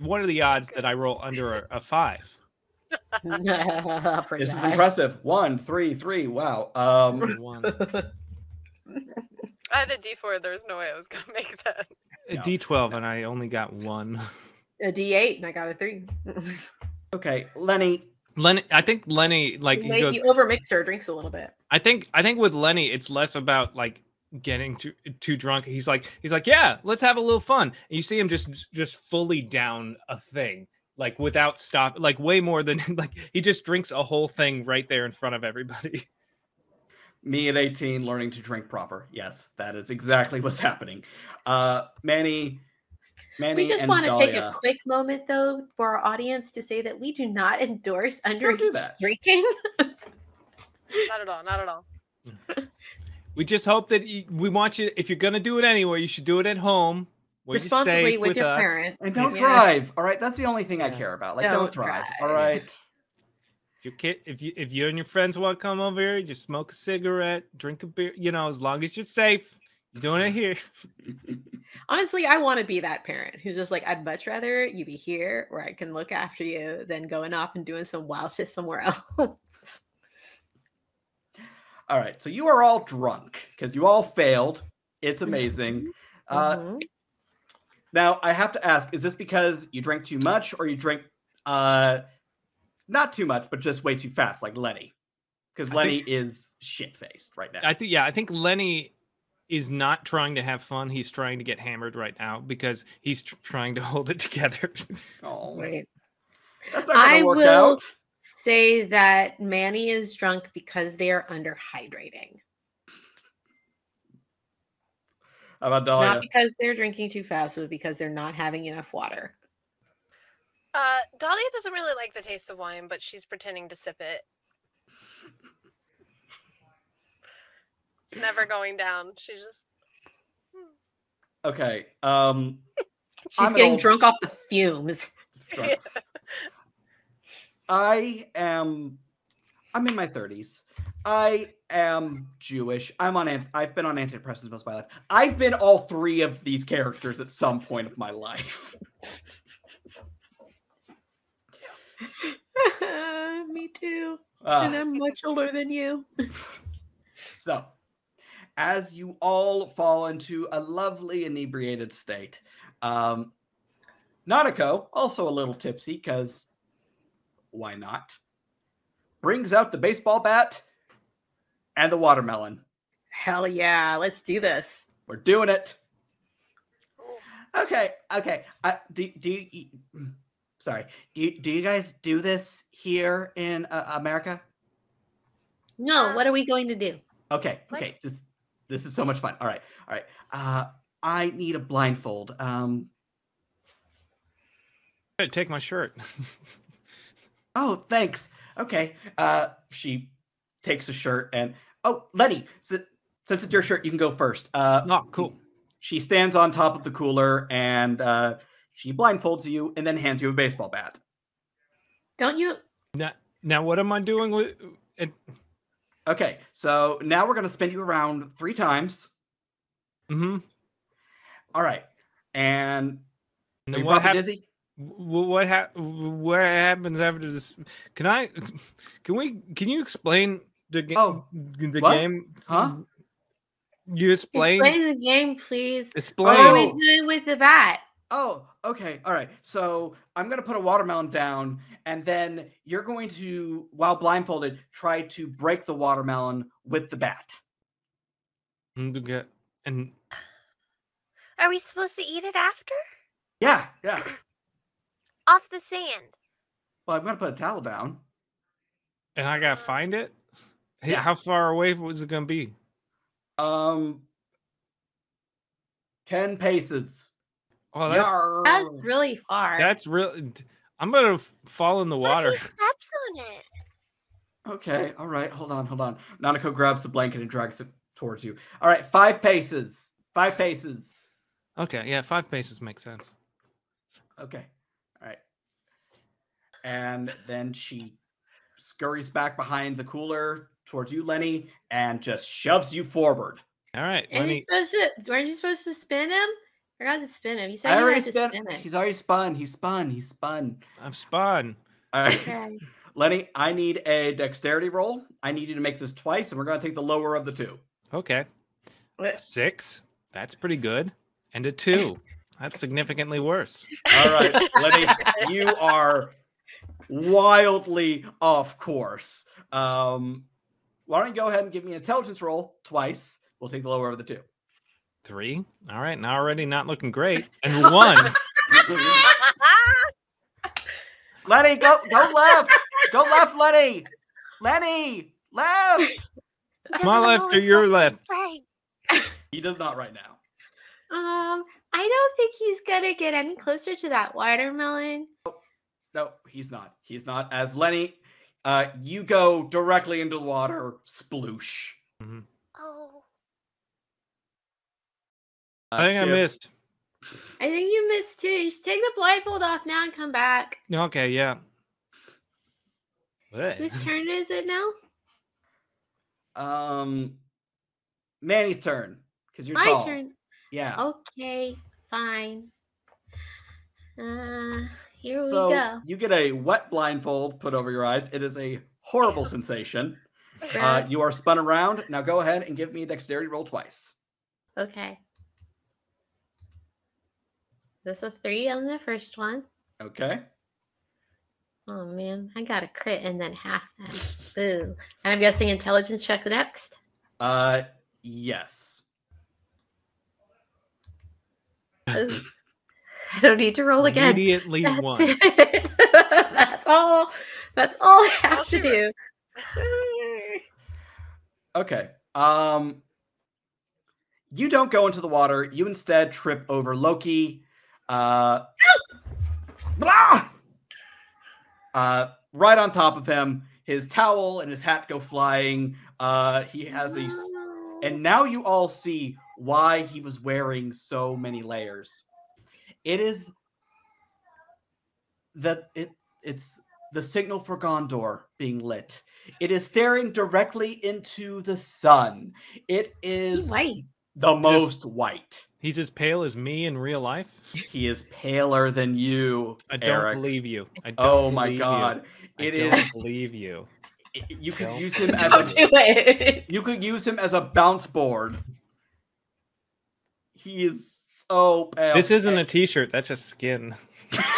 what are the odds that I roll under a, a five? This is impressive. One, three, three. Wow. Um, One. I had a D four. There was no way I was going to make that. A no. D twelve, and I only got one. A D eight, and I got a three. Okay, Lenny. Lenny, I think Lenny like he goes, overmixed her drinks a little bit. I think I think with Lenny, it's less about like getting too too drunk. He's like he's like yeah, let's have a little fun. And you see him just just fully down a thing. Like without stop, like way more than like he just drinks a whole thing right there in front of everybody. Me at eighteen, learning to drink proper. Yes, that is exactly what's happening. Uh, Manny, Manny, we just and want to Dahlia. take a quick moment though for our audience to say that we do not endorse underage do drinking. Not at all. Not at all. We just hope that you, we want you. If you're gonna do it anywhere, you should do it at home. Where responsibly you with, with your us. parents. And don't yeah. drive. All right. That's the only thing yeah. I care about. Like, don't, don't drive. drive. All right. Your kid, if you if you and your friends want to come over here, just smoke a cigarette, drink a beer, you know, as long as you're safe. You're doing it here. Honestly, I want to be that parent who's just like, I'd much rather you be here where I can look after you than going off and doing some wild shit somewhere else. All right. So you are all drunk because you all failed. It's amazing. Mm-hmm. Uh mm-hmm. Now, I have to ask, is this because you drink too much or you drink uh, not too much, but just way too fast, like Lenny? Because Lenny think, is shit-faced right now. I think, yeah, I think Lenny is not trying to have fun. He's trying to get hammered right now because he's tr trying to hold it together. Oh, wait. That's not going to work out. Say that Manny is drunk because they are underhydrating. How about Dahlia? Not because they're drinking too fast, but because they're not having enough water. Uh, Dahlia doesn't really like the taste of wine, but she's pretending to sip it. It's never going down. She's just... Okay. Um, she's I'm getting old... drunk off the fumes. Drunk. Yeah. I am, I'm in my thirties. I am Jewish. I'm on, I've been on antidepressants most of my life. I've been all three of these characters at some point of my life. Me too. Uh, and I'm much older than you. So, as you all fall into a lovely inebriated state, um, Nanako, also a little tipsy, because... why not? Brings out the baseball bat and the watermelon. Hell yeah, let's do this. We're doing it. Okay, okay. Uh, do do you, sorry. Do do you guys do this here in uh, America? No. What are we going to do? Okay, okay. Let's... This this is so much fun. All right, all right. Uh, I need a blindfold. Um, I'm gonna take my shirt. Oh, thanks. Okay. Uh, she takes a shirt and... Oh, Letty, since it's your shirt, you can go first. Uh, oh, cool. She stands on top of the cooler and uh, she blindfolds you and then hands you a baseball bat. Don't you... Now, now what am I doing with... Okay, so now we're going to spin you around three times. Mm-hmm. All right. And... and then what happens? What ha what happens after this? Can I? Can we? Can you explain the game? Oh, the what? game? Huh? You explain. Explain the game, please. Explain. What are we doing with the bat? Oh, okay, all right. So I'm gonna put a watermelon down, and then you're going to, while blindfolded, try to break the watermelon with the bat. And are we supposed to eat it after? Yeah, yeah. Off the sand. Well, I'm going to put a towel down. And I got to find it? Hey, yeah. How far away was it going to be? Um, ten paces. Oh, that's, that's really far. That's really... I'm going to fall in the water. What if he steps on it? Okay, all right. Hold on, hold on. Nanako grabs the blanket and drags it towards you. All right, five paces. Five paces. Okay, yeah, five paces makes sense. Okay. And then she scurries back behind the cooler towards you, Lenny, and just shoves you forward. All right. And Lenny. You're supposed to, weren't you supposed to spin him? I got to spin him. You said I you already had to spin him. He's already spun. He's spun. He's spun. I'm spun. All right. Okay. Lenny, I need a dexterity roll. I need you to make this twice, and we're going to take the lower of the two. Okay. six. That's pretty good. And a two. That's significantly worse. All right. Lenny, you are... wildly off course. Um, why don't you go ahead and give me an intelligence roll twice? We'll take the lower of the two. Three. All right. Now already not looking great. And one. Lenny, go go left. Go left, Lenny. Lenny, left. My left or your left? Right. He does not right now. Um, I don't think he's gonna get any closer to that watermelon. No, he's not. He's not. As Lenny, uh, you go directly into the water. Sploosh. Mm-hmm. Oh. Uh, I think I missed. I think you missed too. You should take the blindfold off now and come back. Okay, yeah. What? Whose turn is it now? Um, Manny's turn. Because you're My tall. turn. Yeah. Okay, fine. Uh... Here we so go. You get a wet blindfold put over your eyes. It is a horrible sensation. Uh, you are spun around. Now go ahead and give me a dexterity roll twice. Okay. That's a three on the first one. Okay. Oh, man. I got a crit and then half that. Boo. And I'm guessing intelligence check next? Uh, yes. I don't need to roll again. Immediately That's one. It. That's all. That's all I have I'll to do. It. Okay. Um, you don't go into the water. You instead trip over Loki. Uh, blah! Uh, right on top of him. His towel and his hat go flying. Uh, he has a... And now you all see why he was wearing so many layers. It is... that it It's the signal for Gondor being lit. It is staring directly into the sun. It is... He's white. The most just, white. He's as pale as me in real life? He is paler than you, I don't Eric. believe you. I don't oh my God. You. It I is. Don't believe you. You could use him as don't a, do it. You could use him as a bounce board. He is so pale. This isn't a t-shirt. That's just skin. That's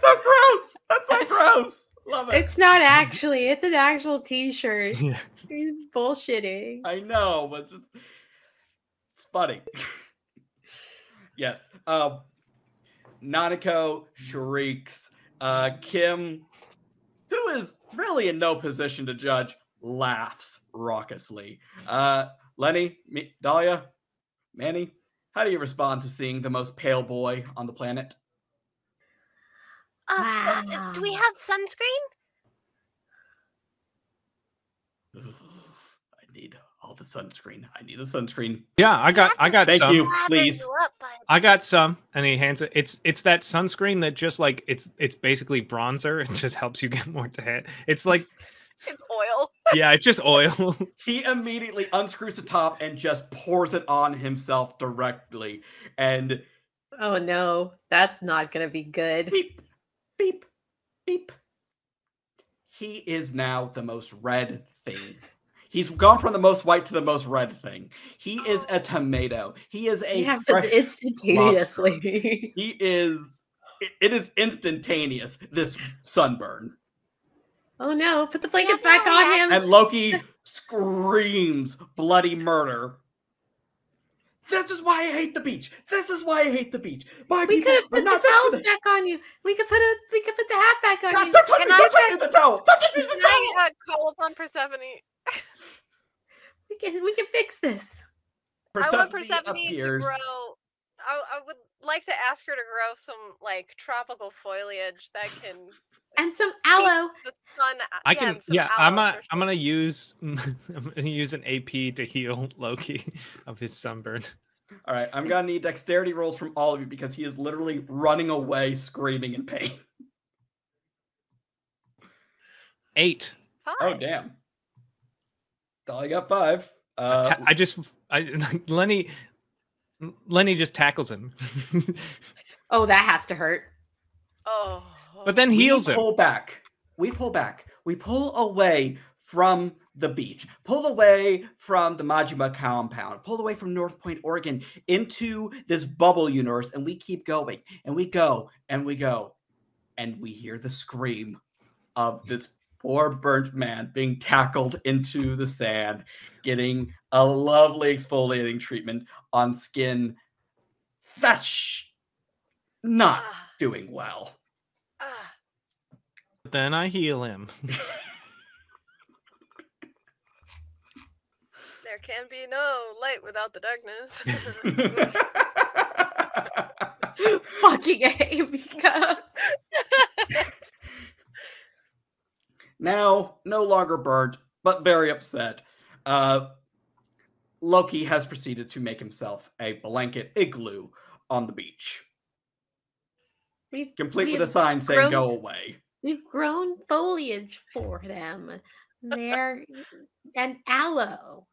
so gross. That's so gross. Love it. It's not actually. It's an actual t-shirt. Yeah. He's bullshitting. I know, but it's, just, it's funny. Yes. Um. Nanako shrieks. Uh, Kim, who is really in no position to judge, laughs raucously. Uh, Lenny, me, Dahlia, Manny, how do you respond to seeing the most pale boy on the planet? Uh, wow. Do we have sunscreen? I need all the sunscreen. I need the sunscreen. Yeah, I got. I, I got. Thank some. you, please. I got some, and he hands it. It's it's that sunscreen that just like it's it's basically bronzer. It just helps you get more tan. It's like it's oil. Yeah, it's just oil. He immediately unscrews the top and just pours it on himself directly. And oh no, that's not gonna be good. Beep, beep, beep. He is now the most red thing. He's gone from the most white to the most red thing. He is a tomato. He is a yeah, fresh instantaneously. Lobster. He is. It, it is instantaneous. This sunburn. Oh no! Put the blankets yeah, back no, on yeah. him. And Loki screams bloody murder. This is why I hate the beach. This is why I hate the beach. My we could have put the towels to... back on you. We could put a. We could put the hat back on no, you. Don't touch me! Don't touch me! The towel. Don't touch me! The towel. Can I uh, call upon Persephone? We can we can fix this. Persephone I want Persephone appears. to grow. I, I would like to ask her to grow some like tropical foliage that can and some aloe. The sun, I yeah, can. Yeah, I'm gonna sure. I'm gonna use I'm gonna use an A P to heal Loki of his sunburn. All right, I'm gonna need dexterity rolls from all of you because he is literally running away, screaming in pain. Eight. Five. Oh damn. I got five. Uh, I just, I Lenny, Lenny just tackles him. Oh, that has to hurt. Oh, but then heals him. We pull back. We pull back. We pull away from the beach. Pull away from the Majima compound. Pull away from North Point, Oregon, into this bubble universe, and we keep going, and we go, and we go, and we hear the scream of this. Poor burnt man being tackled into the sand, getting a lovely exfoliating treatment on skin that's not uh, doing well. Uh, then I heal him. There can be no light without the darkness. Fucking A, Mika. Now, no longer burnt, but very upset, uh, Loki has proceeded to make himself a blanket igloo on the beach. We've, Complete we've with a sign grown, saying, go away. We've grown foliage for them. They're an aloe.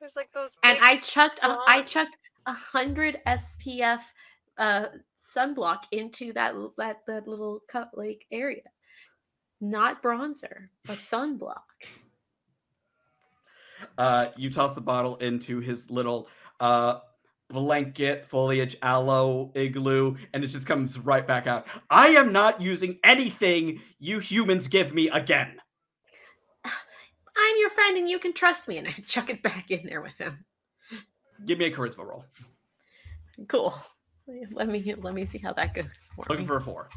There's like those big And I chucked, a, I chucked one hundred S P F uh, sunblock into that, that, that little cut lake area. Not bronzer, but sunblock. Uh, you toss the bottle into his little uh, blanket, foliage, aloe, igloo, and it just comes right back out. I am not using anything you humans give me again. I'm your friend and you can trust me. And I chuck it back in there with him. Give me a charisma roll. Cool. Let me let me see how that goes. For Looking me. for a four.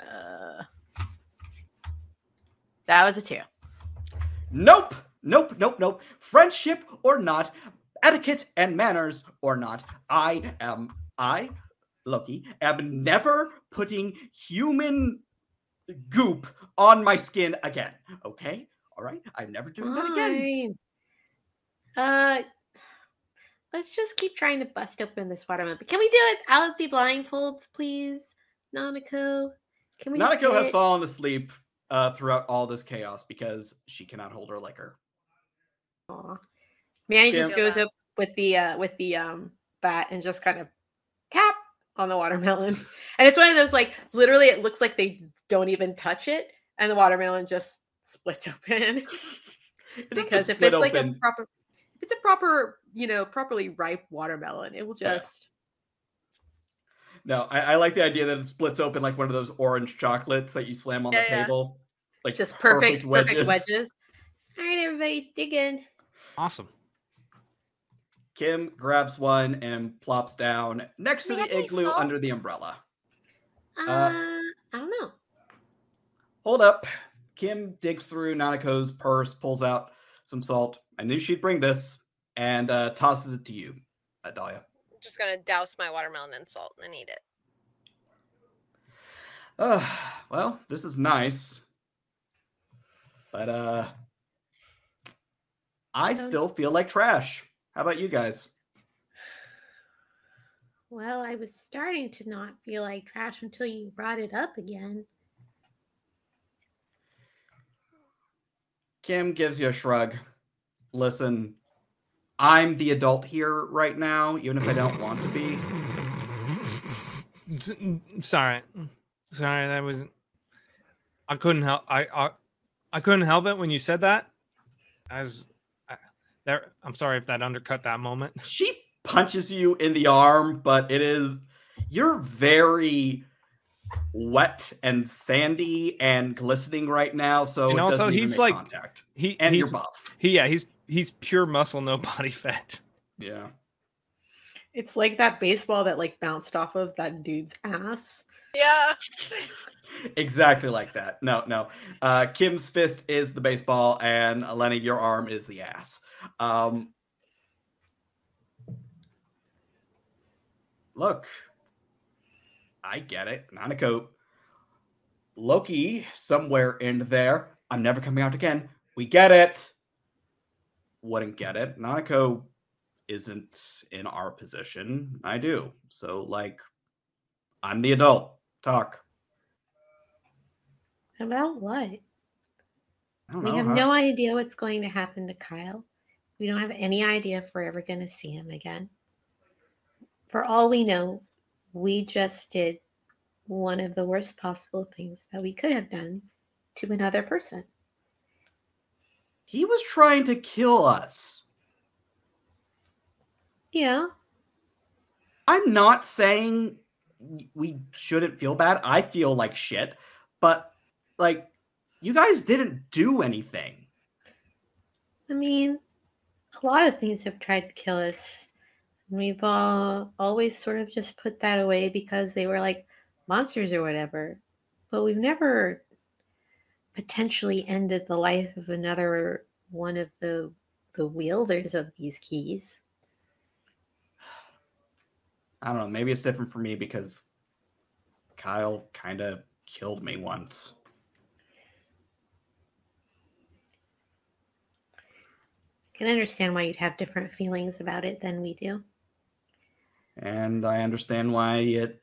Uh, that was a two. Nope. Nope. Nope. Nope. Friendship or not, etiquette and manners or not, I am I, Loki, am never putting human goop on my skin again. Okay. All right. I'm never doing Fine. that again. Uh, let's just keep trying to bust open this watermelon. But can we do it out the blindfolds, please, Nanako? Can we? Nanako has it? fallen asleep uh, throughout all this chaos because she cannot hold her liquor. Aw, Manny Damn. just goes up with the uh, with the um, bat and just kind of tap on the watermelon, and it's one of those, like, literally it looks like they don't even touch it, and the watermelon just splits open. Because if it's open. like a proper. It's a proper, you know, properly ripe watermelon. It will just. Yeah. No, I, I like the idea that it splits open like one of those orange chocolates that you slam on yeah, the yeah. table. Like just perfect, perfect wedges. Perfect wedges. All right, everybody, dig in. Awesome. Kim grabs one and plops down next to the igloo under the umbrella. Uh, uh, I don't know. Hold up. Kim digs through Nanako's purse, pulls out some salt. I knew she'd bring this, and uh, tosses it to you, Adalia. I'm just going to douse my watermelon in salt and eat it. Uh, well, this is nice. But uh, I still feel like trash. How about you guys? Well, I was starting to not feel like trash until you brought it up again. Kim gives you a shrug. Listen, I'm the adult here right now, even if I don't want to be. Sorry, sorry, that was. I couldn't help. I I, I couldn't help it when you said that. As I, there, I'm sorry if that undercut that moment. She punches you in the arm, but it is you're very wet and sandy and glistening right now. So and it also he's like contact. he and you're buff. He yeah he's. He's pure muscle, no body fat. Yeah. It's like that baseball that, like, bounced off of that dude's ass. Yeah. Exactly like that. No, no. Uh, Kim's fist is the baseball, and Lenny, your arm is the ass. Um, look, I get it. Nanako, Loki, somewhere in there. I'm never coming out again. We get it. Wouldn't get it. Nanako isn't in our position. I do. So, like, I'm the adult. Talk. About what? I don't we know, have huh? no idea what's going to happen to Kyle. We don't have any idea if we're ever going to see him again. For all we know, we just did one of the worst possible things that we could have done to another person. He was trying to kill us. Yeah. I'm not saying we shouldn't feel bad. I feel like shit. But, like, you guys didn't do anything. I mean, a lot of things have tried to kill us. We've all always sort of just put that away because they were, like, monsters or whatever. But we've never potentially ended the life of another one of the the wielders of these keys. I don't know. Maybe it's different for me because Kyle kind of killed me once. I can understand why you'd have different feelings about it than we do. And I understand why it...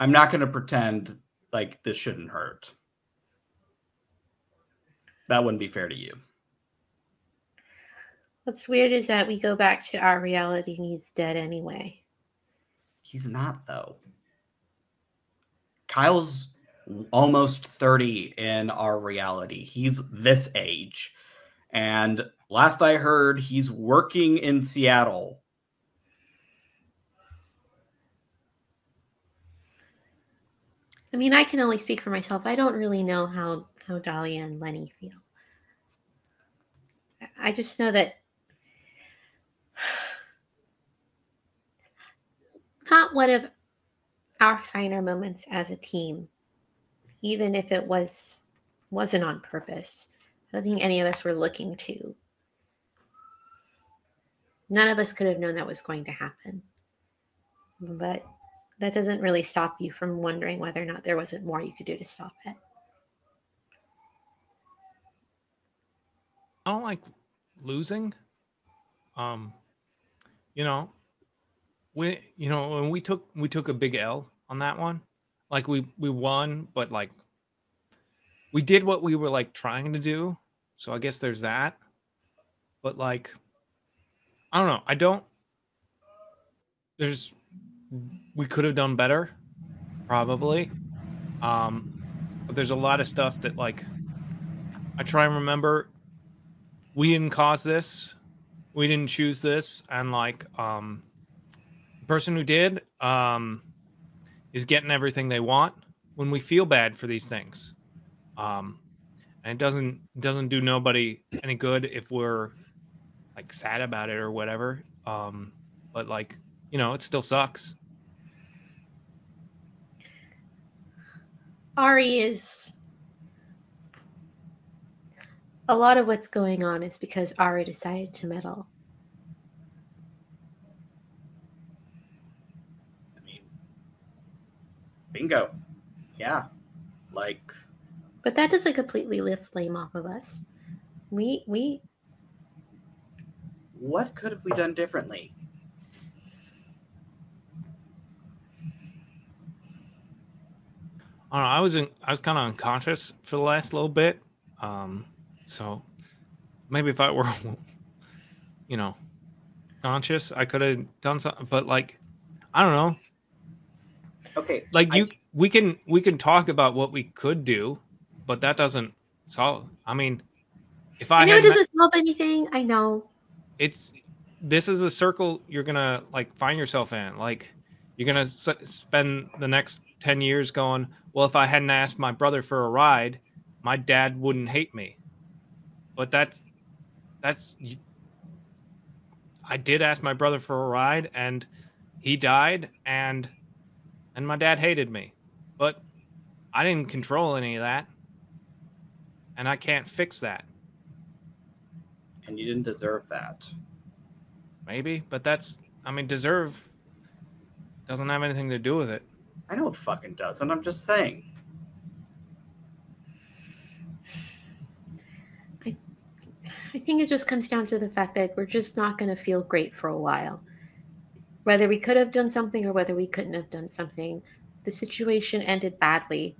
I'm not going to pretend like this shouldn't hurt. That wouldn't be fair to you. What's weird is that we go back to our reality and he's dead anyway. He's not, though. Kyle's almost thirty in our reality. He's this age. And last I heard, he's working in Seattle. I mean, I can only speak for myself. I don't really know how, how Dahlia and Lenny feel. I just know that not one of our finer moments as a team, even if it was wasn't on purpose. I don't think any of us were looking to. None of us could have known that was going to happen. But that doesn't really stop you from wondering whether or not there wasn't more you could do to stop it. I don't like losing. Um, you know, we you know when we took we took a big L on that one. Like we we won, but like we did what we were like trying to do. So I guess there's that. But like, I don't know. I don't. There's. We could have done better, probably. Um, but there's a lot of stuff that, like, I try and remember. We didn't cause this. We didn't choose this. And, like, um, the person who did um, is getting everything they want when we feel bad for these things. Um, and it doesn't, doesn't do nobody any good if we're, like, sad about it or whatever. Um, but, like, you know, it still sucks. Ari is... A lot of what's going on is because Ari decided to meddle. I mean, bingo. Yeah. Like... But that doesn't completely lift blame off of us. We... we. What could have we done differently? I don't know, I was in, I was kind of unconscious for the last little bit. Um, so maybe if I were, you know, conscious, I could have done something. But like, I don't know. Okay. Like you, I... we can we can talk about what we could do, but that doesn't solve. I mean, if I, I know it doesn't solve anything. I know. It's this is a circle you're gonna like find yourself in. Like you're gonna s spend the next ten years going, well, if I hadn't asked my brother for a ride, my dad wouldn't hate me. But that's that's I did ask my brother for a ride, and he died, and and my dad hated me, but I didn't control any of that, and I can't fix that. And you didn't deserve that. Maybe, but that's, I mean, deserve doesn't have anything to do with it. I know it fucking doesn't. I'm just saying. I, I think it just comes down to the fact that we're just not going to feel great for a while. Whether we could have done something or whether we couldn't have done something, the situation ended badly.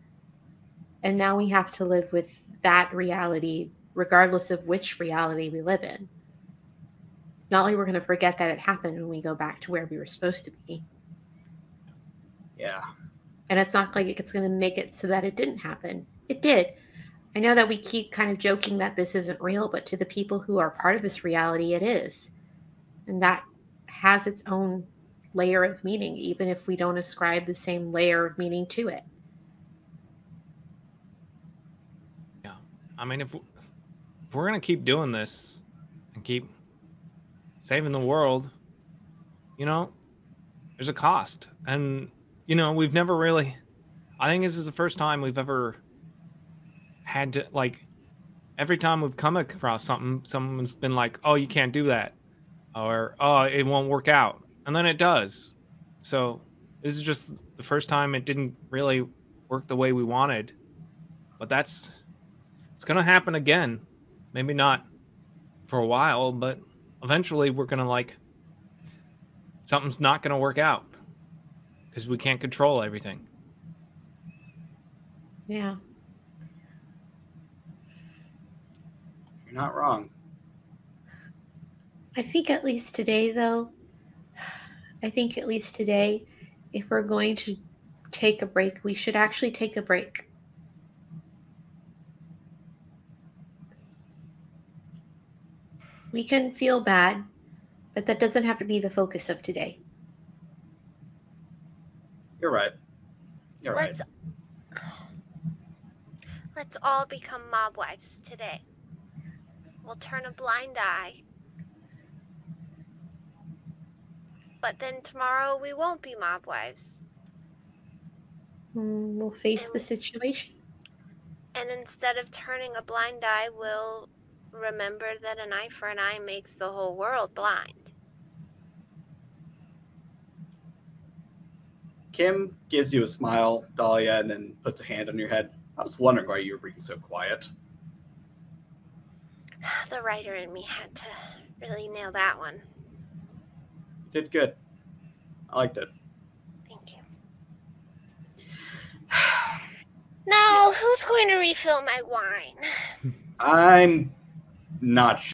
And now we have to live with that reality regardless of which reality we live in. It's not like we're going to forget that it happened when we go back to where we were supposed to be. Yeah. And it's not like it's going to make it so that it didn't happen. It did. I know that we keep kind of joking that this isn't real, but to the people who are part of this reality, it is. And that has its own layer of meaning, even if we don't ascribe the same layer of meaning to it. Yeah. I mean, if... If we're gonna keep doing this and keep saving the world, you know, there's a cost. And you know, we've never really, I think this is the first time we've ever had to, like, every time we've come across something, someone's been like, oh, you can't do that, or oh, it won't work out, and then it does. So this is just the first time it didn't really work the way we wanted, but that's, it's gonna happen again. Maybe not for a while, but eventually we're going to, like, something's not going to work out because we can't control everything. Yeah. You're not wrong. I think at least today, though, I think at least today, if we're going to take a break, we should actually take a break. We can feel bad, but that doesn't have to be the focus of today. You're right. You're right. Let's, let's all become mob wives today. We'll turn a blind eye. But then tomorrow we won't be mob wives. We'll face and, the situation. And instead of turning a blind eye, we'll remember that an eye for an eye makes the whole world blind. Kim gives you a smile, Dahlia, and then puts a hand on your head. I was wondering why you were being so quiet. The writer in me had to really nail that one. You did good. I liked it. Thank you. Now, who's going to refill my wine? I'm not sure.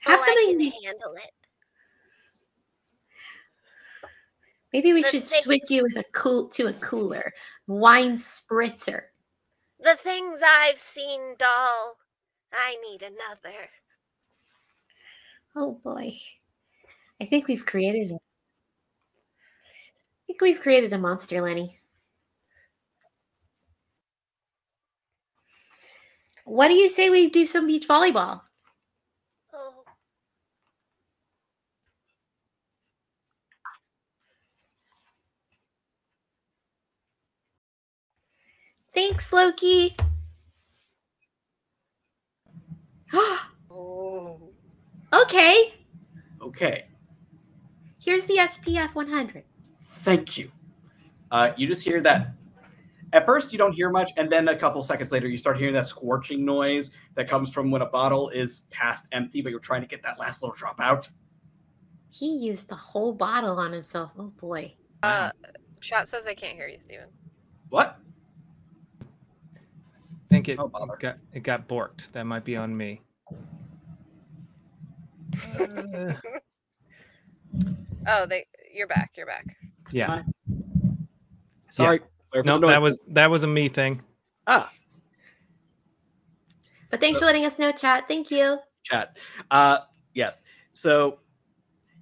Have oh, something I can handle it. Maybe we the should thing, switch you with a cool to a cooler wine spritzer. The things I've seen, doll. I need another. Oh boy, I think we've created it. I think we've created a monster, Lenny. What do you say we do some beach volleyball? Oh. Thanks, Loki. Oh. Okay. Okay. Here's the S P F one hundred. Thank you. Uh, you just hear that. At first, you don't hear much, and then a couple seconds later, you start hearing that squelching noise that comes from when a bottle is past empty, but you're trying to get that last little drop out. He used the whole bottle on himself. Oh, boy. Uh, chat says I can't hear you, Steven. What? I think it, oh, it, got, it got borked. That might be on me. uh. Oh, they, you're back. You're back. Yeah. Hi. Sorry. Yeah. No, nope, that was that was a me thing. Ah. But thanks so, for letting us know, chat. Thank you. Chat. Uh, yes. So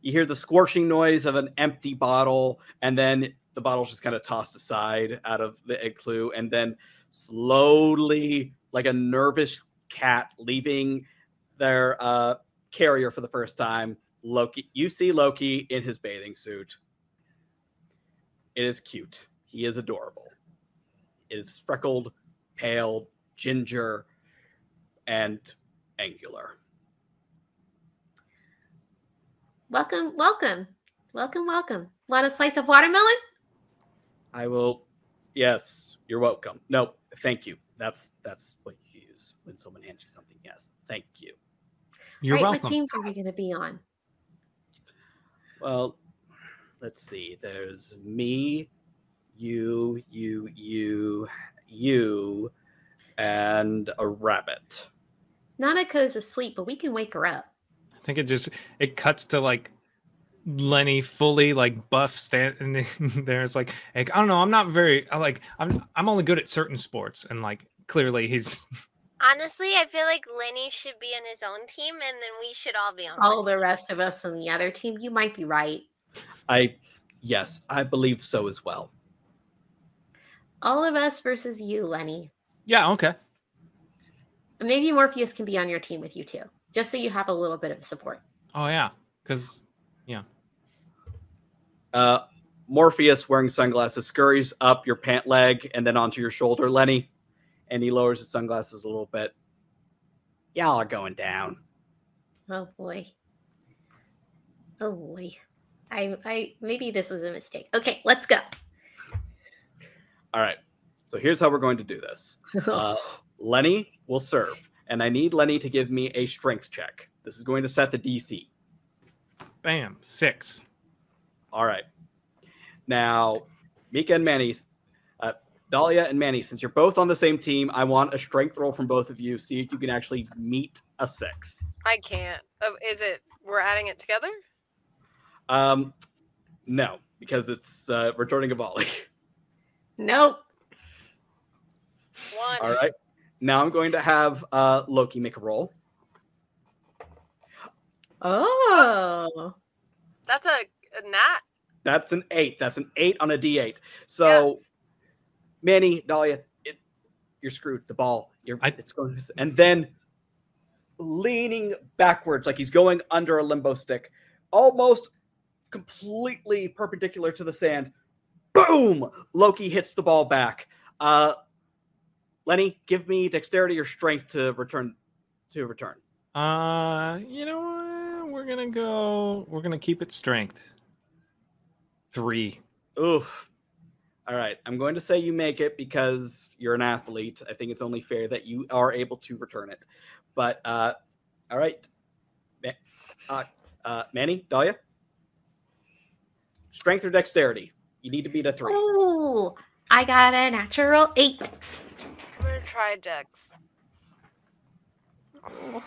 you hear the scorching noise of an empty bottle, and then the bottle's just kind of tossed aside out of the igloo, and then slowly, like a nervous cat leaving their uh, carrier for the first time, Loki. You see Loki in his bathing suit. It is cute. He is adorable. It is freckled, pale, ginger, and angular. Welcome, welcome. Welcome, welcome. Want a slice of watermelon? I will. Yes, you're welcome. No, thank you. That's that's what you use when someone hands you something. Yes, thank you. You're right, welcome. What teams are we going to be on? Well, let's see. There's me. You, you, you, you, and a rabbit. Nanako's asleep, but we can wake her up. I think it just, it cuts to like Lenny fully like buff standing there. It's like, like, I don't know. I'm not very, I like, I'm, I'm only good at certain sports. And like, clearly he's. Honestly, I feel like Lenny should be on his own team and then we should all be on all the team. Rest of us on the other team. You might be right. I, yes, I believe so as well. All of us versus you, Lenny. Yeah, okay. Maybe Morpheus can be on your team with you, too. Just so you have a little bit of support. Oh, yeah. Because, yeah. Uh, Morpheus, wearing sunglasses, scurries up your pant leg and then onto your shoulder, Lenny. And he lowers his sunglasses a little bit. Y'all are going down. Oh, boy. Oh, boy. I, I, maybe this was a mistake. Okay, let's go. All right, so here's how we're going to do this. Uh, Lenny will serve, and I need Lenny to give me a strength check. This is going to set the D C. Bam, six. All right. Now, Mika and Manny, uh, Dahlia and Manny, since you're both on the same team, I want a strength roll from both of you. See if you can actually meet a six. I can't. Oh, is it, we're adding it together? Um, no, because it's uh, returning a volley. Nope. One. All right. Now I'm going to have uh, Loki make a roll. Oh. That's a, a nat. That's an eight. That's an eight on a D eight. So, yeah. Manny, Dahlia, it, you're screwed. The ball. You're, I, it's going to, and then leaning backwards, like he's going under a limbo stick, almost completely perpendicular to the sand. Boom! Loki hits the ball back. Uh, Lenny, give me dexterity or strength to return. To return. Uh, you know, we're gonna go. We're gonna keep it strength. Three. Oof. All right. I'm going to say you make it because you're an athlete. I think it's only fair that you are able to return it. But uh, all right, uh, uh, Manny, Dahlia, strength or dexterity. You need to beat a three. Oh, I got a natural eight. I'm gonna try dex. Oh.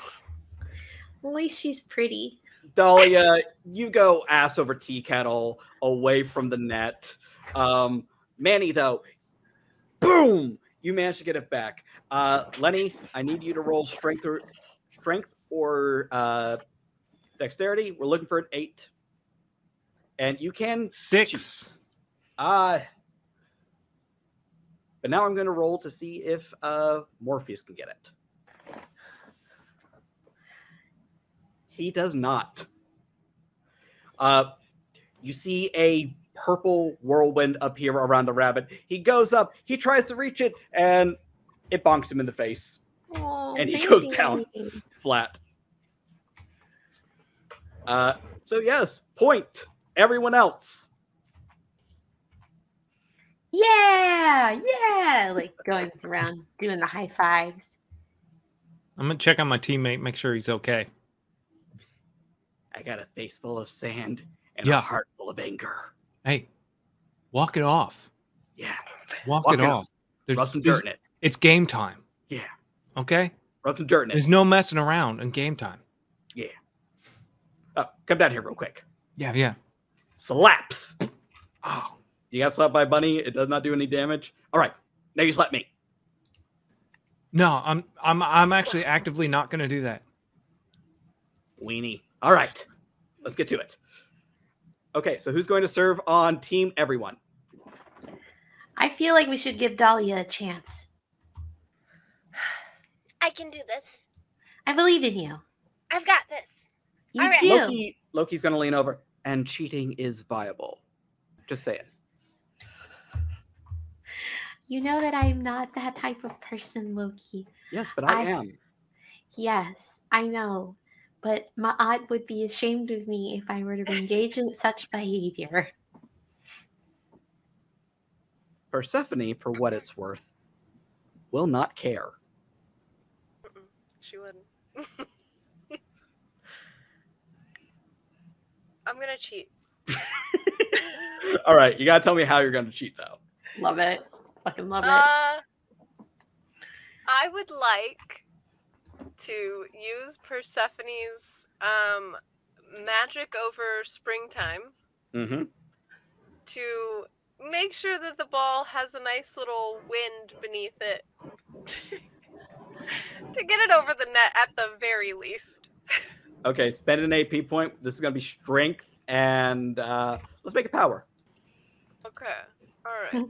At least she's pretty. Dahlia, you go ass over tea kettle away from the net. Um, Manny, though, boom, you managed to get it back. Uh, Lenny, I need you to roll strength or strength or uh, dexterity. We're looking for an eight, and you can six. Uh, but now I'm going to roll to see if uh, Morpheus can get it. He does not. Uh, you see a purple whirlwind up here around the rabbit. He goes up. He tries to reach it, and it bonks him in the face. Oh, and he baby. goes down flat. Uh, so, yes, point. Everyone else. Yeah, yeah. Like going around doing the high fives. I'm going to check on my teammate, make sure he's okay. I got a face full of sand and yeah. a heart full of anger. Hey, walk it off. Yeah. Walk, walk it, it off. off. There's, Rub some dirt in it. It's game time. Yeah. Okay? Rub some dirt in it. There's no messing around in game time. Yeah. Oh, come down here real quick. Yeah, yeah. Slaps. Oh, you got slapped by a bunny. It does not do any damage. All right. Now you slap me. No, I'm I'm I'm actually actively not going to do that. Weenie. All right, let's get to it. Okay, so who's going to serve on Team Everyone? I feel like we should give Dahlia a chance. I can do this. I believe in you. I've got this. You All right. do. Loki, Loki's going to lean over, and cheating is viable. Just say it. You know that I'm not that type of person, Loki. Yes, but I, I am. Yes, I know. But Ma'at would be ashamed of me if I were to engage in such behavior. Persephone, for what it's worth, will not care. She wouldn't. I'm going to cheat. All right. You got to tell me how you're going to cheat, though. Love it. Fucking love it. Uh, I would like to use Persephone's um, magic over springtime mm-hmm. to make sure that the ball has a nice little wind beneath it to get it over the net at the very least. Okay, spend an A P point. This is going to be strength, and uh, let's make it power. Okay, all right.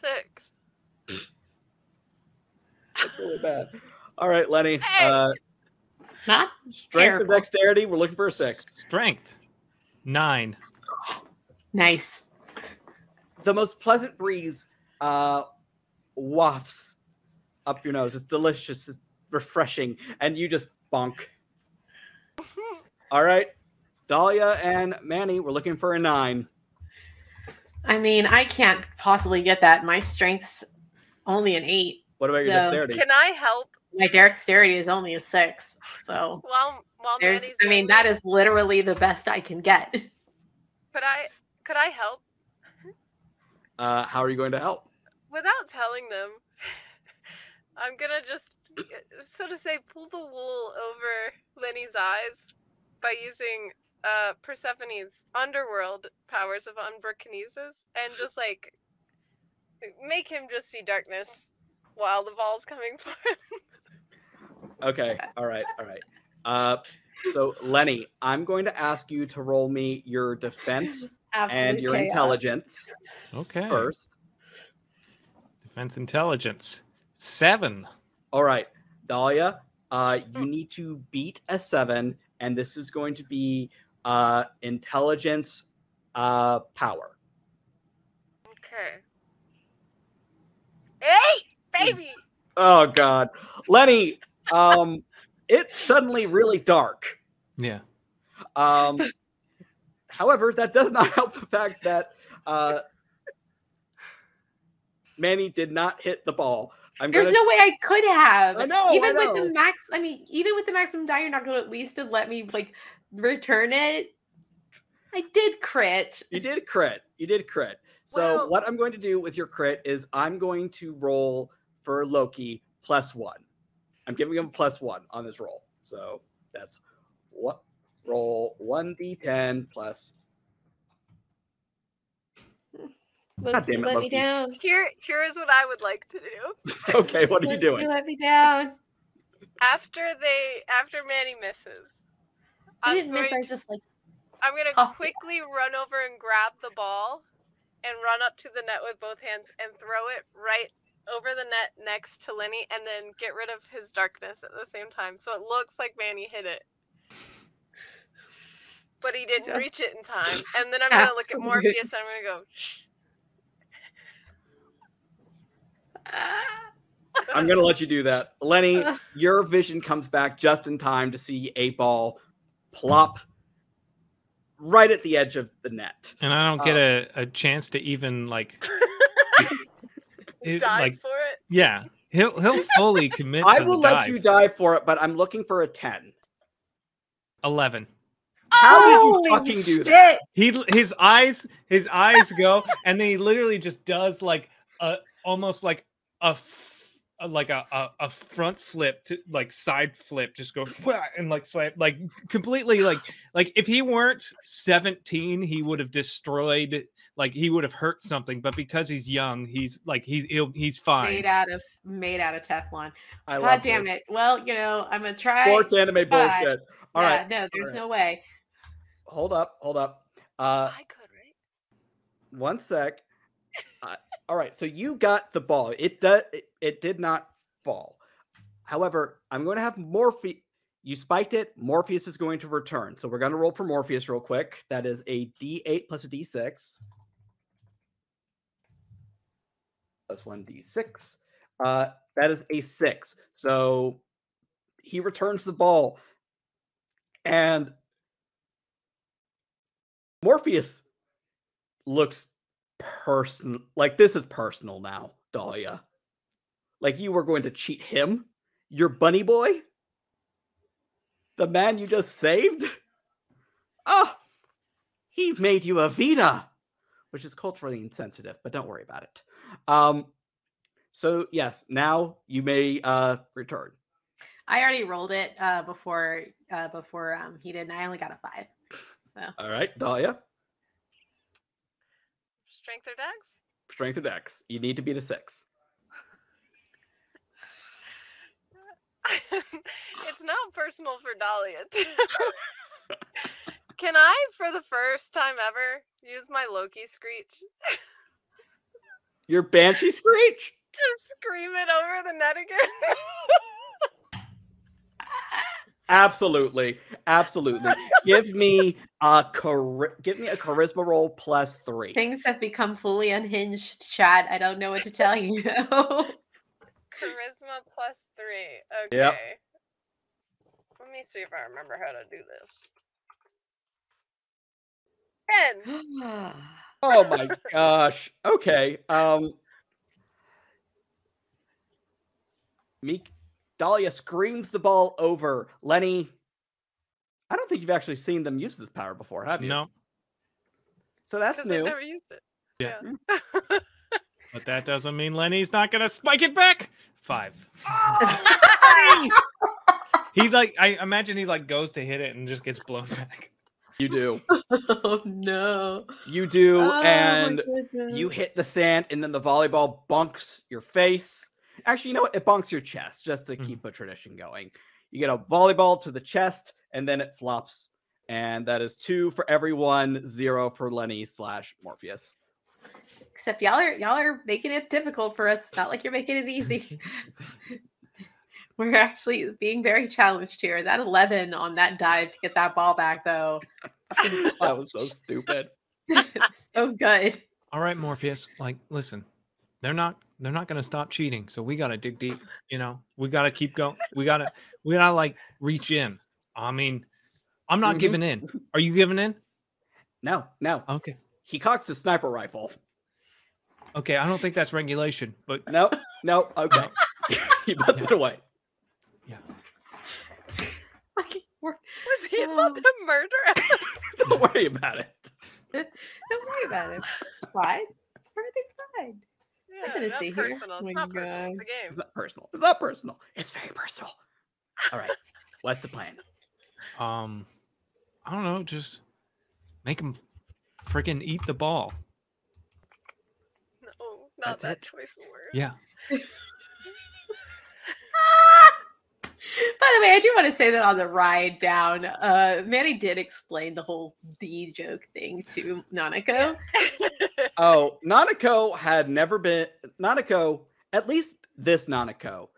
Six. That's really bad. All right, Lenny. Hey. Uh, Not strength or dexterity. We're looking for a six. Strength. Nine. Nice. The most pleasant breeze uh, wafts up your nose. It's delicious. It's refreshing. And you just bonk. All right. Dahlia and Manny, we're looking for a nine. I mean, I can't possibly get that. My strength's only an eight. What about so, your dexterity? Can I help? My dexterity is only a six. So, well, well, I mean, only... that is literally the best I can get. Could I? Could I help? Uh, how are you going to help? Without telling them, I'm gonna just, so to say, pull the wool over Lenny's eyes by using uh, Persephone's underworld powers of unbrokinesis and just like make him just see darkness. While the ball's coming for him. Okay. All right. All right. Uh, so, Lenny, I'm going to ask you to roll me your defense Absolute and your chaos. intelligence. Okay. First. Defense intelligence. Seven. All right, Dahlia, uh, you need to beat a seven, and this is going to be uh, intelligence uh, power. Okay. Hey, baby! Oh, God. Lenny, um, it's suddenly really dark. Yeah. Um, however, that does not help the fact that uh, Manny did not hit the ball. I'm There's gonna... no way I could have. I know. Even I know. with the max, I mean, even with the maximum die, you're not going to at least have let me like return it. I did crit. You did crit. You did crit. So well, what I'm going to do with your crit is I'm going to roll for Loki plus one. I'm giving him plus one on this roll. So that's what roll one d ten plus. Loki, God damn it, you let Loki. me down. Here, here is what I would like to do. Okay, what are Loki, you doing? You let me down. After they, after Manny misses, I didn't miss. To, I just like. I'm gonna oh, quickly yeah. run over and grab the ball, and run up to the net with both hands and throw it right over the net next to Lenny, and then get rid of his darkness at the same time, so it looks like Manny hit it. But he didn't yeah. reach it in time, and then I'm gonna Absolutely. look at Morpheus, and I'm gonna go. Shh. I'm going to let you do that. Lenny, your vision comes back just in time to see a ball plop right at the edge of the net. And I don't get um, a, a chance to even, like... it, dive like, for it? Yeah. He'll he'll fully commit I to will let dive. you dive for it, but I'm looking for a ten. eleven. How oh, did you fucking shit. do that? He, his eyes, his eyes go, and then he literally just does, like, a... almost like a f like a, a a front flip to like side flip, just go and like slap, like completely like like if he weren't seventeen, he would have destroyed, like he would have hurt something. But because he's young, he's like he's he'll, he's fine. Made out of made out of Teflon. I God damn this. it! Well, you know I'm gonna try. Sports anime God. bullshit. All yeah, right, no, there's right. no way. Hold up, hold up. Uh, I could right. One sec. Uh, all right, so you got the ball. It does. It, it did not fall. However, I'm going to have Morpheus. You spiked it. Morpheus is going to return. So we're going to roll for Morpheus real quick. That is a d eight plus a d six. That's one d six. Uh, that is a six. So he returns the ball, and Morpheus looks. Person like this is personal now, Dahlia. Like you were going to cheat him, your bunny boy, the man you just saved. Oh, he made you a Vina, which is culturally insensitive, but don't worry about it. Um, so yes, now you may uh return. I already rolled it uh before uh before um he did, and I only got a five. So all right, Dahlia. Strength or dex? Strength or dex. You need to beat a six. It's not personal for Dahlia. Can I, for the first time ever, use my Loki screech? Your banshee screech? To scream it over the net again? Absolutely. Absolutely. Give me a char- give me a charisma roll plus three. Things have become fully unhinged, Chad. I don't know what to tell you. Charisma plus three. Okay. Yep. Let me see if I remember how to do this. Ten. Oh my gosh. Okay. Um. Meek Dahlia screams the ball over. Lenny, I don't think you've actually seen them use this power before, have you? No. So that's new. I've never used it. Yeah. yeah. But that doesn't mean Lenny's not gonna spike it back. Five. Oh! He like I imagine he like goes to hit it and just gets blown back. You do. Oh no. You do, oh, and you hit the sand, and then the volleyball bonks your face. Actually, you know what? It bonks your chest, just to mm. keep a tradition going. You get a volleyball to the chest, and then it flops. And that is two for everyone, zero for Lenny slash Morpheus. Except y'all are y'all are making it difficult for us. Not like you're making it easy. We're actually being very challenged here. That eleven on that dive to get that ball back, though. That was so stupid. So good. All right, Morpheus. Like, listen, they're not they're not going to stop cheating. So we got to dig deep. You know, we got to keep going. We got to we got to like reach in. I mean, I'm not mm-hmm. giving in. Are you giving in? No, no. Okay. He cocks his sniper rifle. Okay, I don't think that's regulation, but no, no, okay. He puts it away. Yeah. Was he um... about to murder us? Don't worry about it. Don't worry about it. It's fine. Everything's fine. Yeah, I'm gonna see here. It's oh not God. personal. It's a game. It's not personal. It's not personal. It's very personal. All right. What's the plan? Um, I don't know. Just make him freaking eat the ball. Not That's that it. choice of words. Yeah. By the way, I do want to say that on the ride down, uh, Manny did explain the whole D joke thing to Nanako. Oh, Nanako had never been... Nanako, at least this Nanako,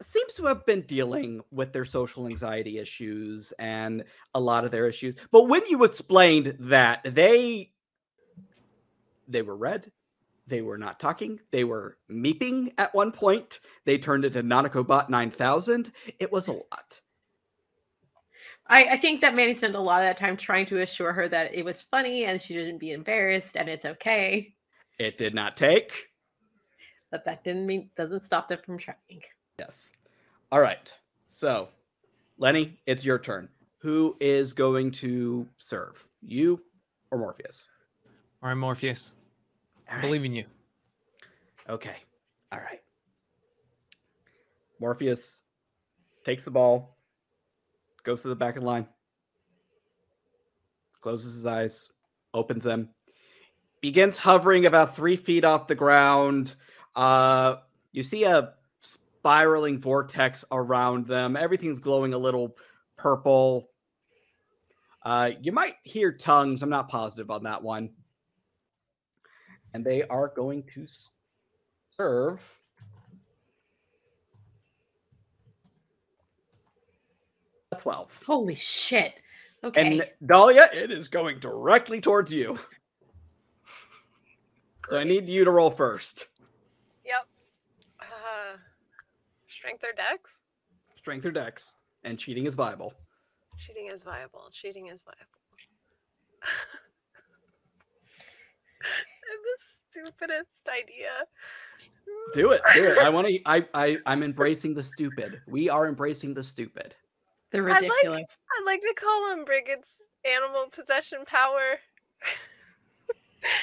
seems to have been dealing with their social anxiety issues and a lot of their issues. But when you explained that, they... They were red. They were not talking. They were meeping at one point. They turned into NanakoBot nine thousand. It was a lot. I, I think that Manny spent a lot of that time trying to assure her that it was funny and she didn't be embarrassed and it's okay. It did not take. But that didn't mean doesn't stop them from trying. Yes. All right. So, Lenny, it's your turn. Who is going to serve? You or Morpheus? All right, Morpheus. All right. I believe in you. Okay. All right. Morpheus takes the ball, goes to the back of the line, closes his eyes, opens them, begins hovering about three feet off the ground. Uh, you see a spiraling vortex around them. Everything's glowing a little purple. Uh, you might hear tongues. I'm not positive on that one. And they are going to serve twelve. Holy shit. Okay. And Dahlia, it is going directly towards you. Great. So I need you to roll first. Yep. Uh, strength or dex? Strength or dex. And cheating is viable. Cheating is viable. Cheating is viable. The stupidest idea. Do it. Do it. I want to. I. I. I'm embracing the stupid. We are embracing the stupid. The ridiculous. I'd like, I'd like to call him Brigid's animal possession power.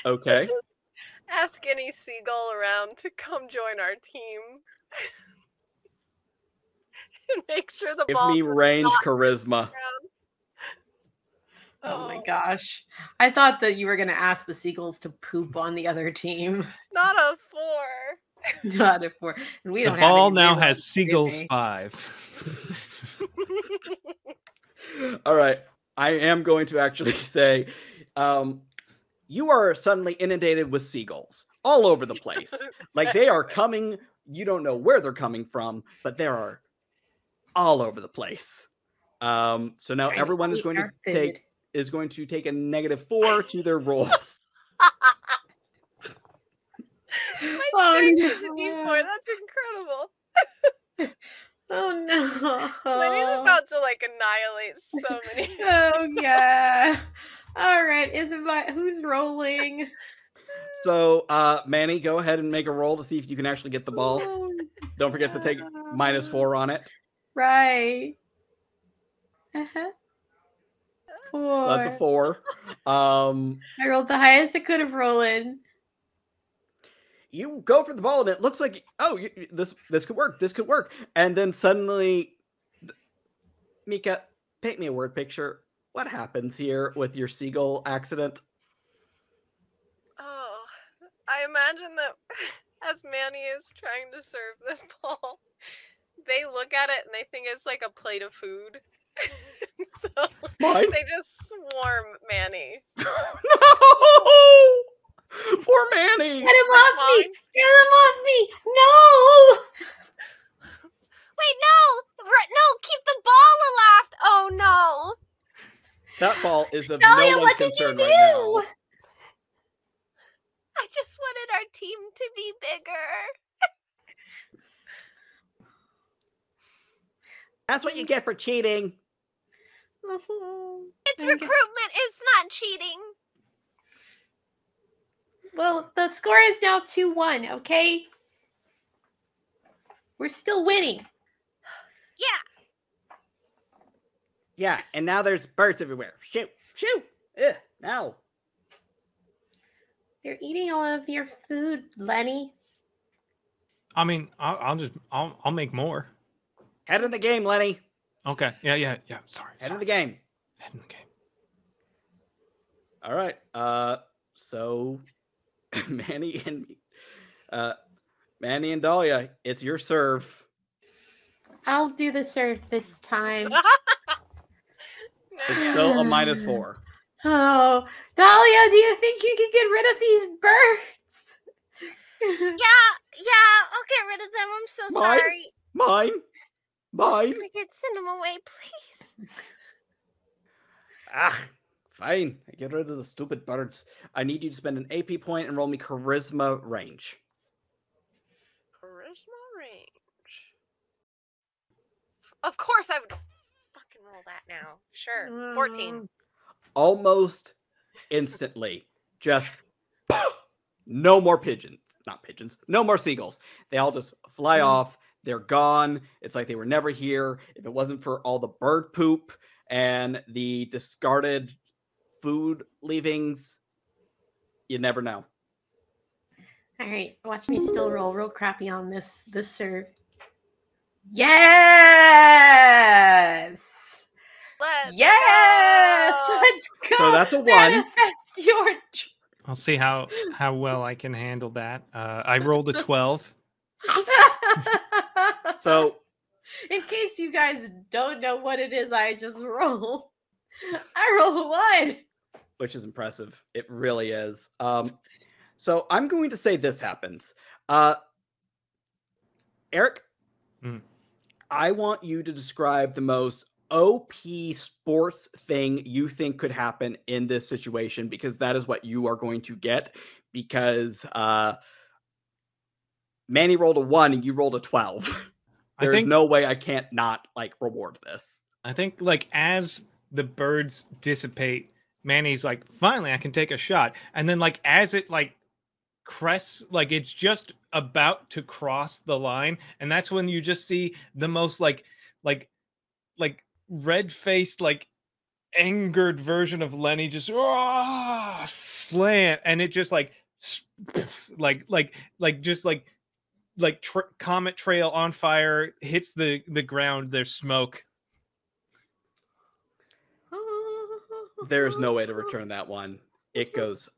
Okay. Ask any seagull around to come join our team. And make sure the Give ball. Give me range charisma. Oh my gosh. I thought that you were going to ask the seagulls to poop on the other team. Not a four. Not a four. And we don't the ball have now has seagulls five. All right. I am going to actually say um, you are suddenly inundated with seagulls all over the place. Like they are coming. You don't know where they're coming from, but they are all over the place. Um, so now everyone is going to take... is going to take a negative four to their rolls. My oh, strength no. is a D four. That's incredible. Oh, no. Lenny's about to, like, annihilate so many. Oh, yeah. All right. Is it my, who's rolling? So, uh, Manny, go ahead and make a roll to see if you can actually get the ball. Oh, Don't forget no. to take minus four on it. Right. Uh-huh. Four. That's a four. Um, I rolled the highest I could have rolled. You go for the ball, and it looks like, oh, you, this this could work. This could work. And then suddenly, Mika, paint me a word picture. What happens here with your seagull accident? Oh, I imagine that as Manny is trying to serve this ball, they look at it and they think it's like a plate of food. So Mine? They just swarm Manny. No! is of Dahlia, no one's concern right now. I just wanted our team to be bigger. That's what you get for cheating. It's there recruitment. It's not cheating. Well, the score is now two one, okay? We're still winning. Yeah. Yeah, and now there's birds everywhere. Shoot. Shoot. Ugh, no. They're eating all of your food, Lenny. I mean, I'll, I'll just, I'll, I'll make more. Head of the game, Lenny. Okay. Yeah, yeah, yeah. Sorry. Head sorry. of the game. Head of the game. All right. Uh, so Manny and uh, Manny and Dahlia, it's your serve. I'll do the serve this time. It's still a minus four. Oh, Dahlia, do you think you can get rid of these birds? Yeah, yeah, I'll get rid of them. I'm so mine, sorry. Mine, mine. I could send them away, please. Ah, fine. Get rid of the stupid birds. I need you to spend an A P point and roll me charisma range. Charisma range. Of course, I would fucking roll that now. Sure, fourteen. Almost instantly, just poof, no more pigeons, not pigeons, no more seagulls. They all just fly off. They're gone. It's like they were never here. If it wasn't for all the bird poop and the discarded food leavings, you never know. All right. Watch me still roll real crappy on this, this serve. Yes! Let's yes, go. let's go. So that's a one. Manifest your... I'll see how how well I can handle that. Uh, I rolled a twelve. So, in case you guys don't know what it is, I just roll. I rolled a one, which is impressive. It really is. Um, so I'm going to say this happens. Uh, Eric, mm. I want you to describe the most O P sports thing you think could happen in this situation, because that is what you are going to get, because uh Manny rolled a one and you rolled a twelve. There's think, no way I can't not like reward this. I think like as the birds dissipate, Manny's like, finally I can take a shot. And then like as it like crests, like it's just about to cross the line, and that's when you just see the most like like like red-faced, like angered version of Lenny just oh, slam, and it just like like like like just like like tra comet trail on fire, hits the the ground. There's smoke. There's no way to return that one. It goes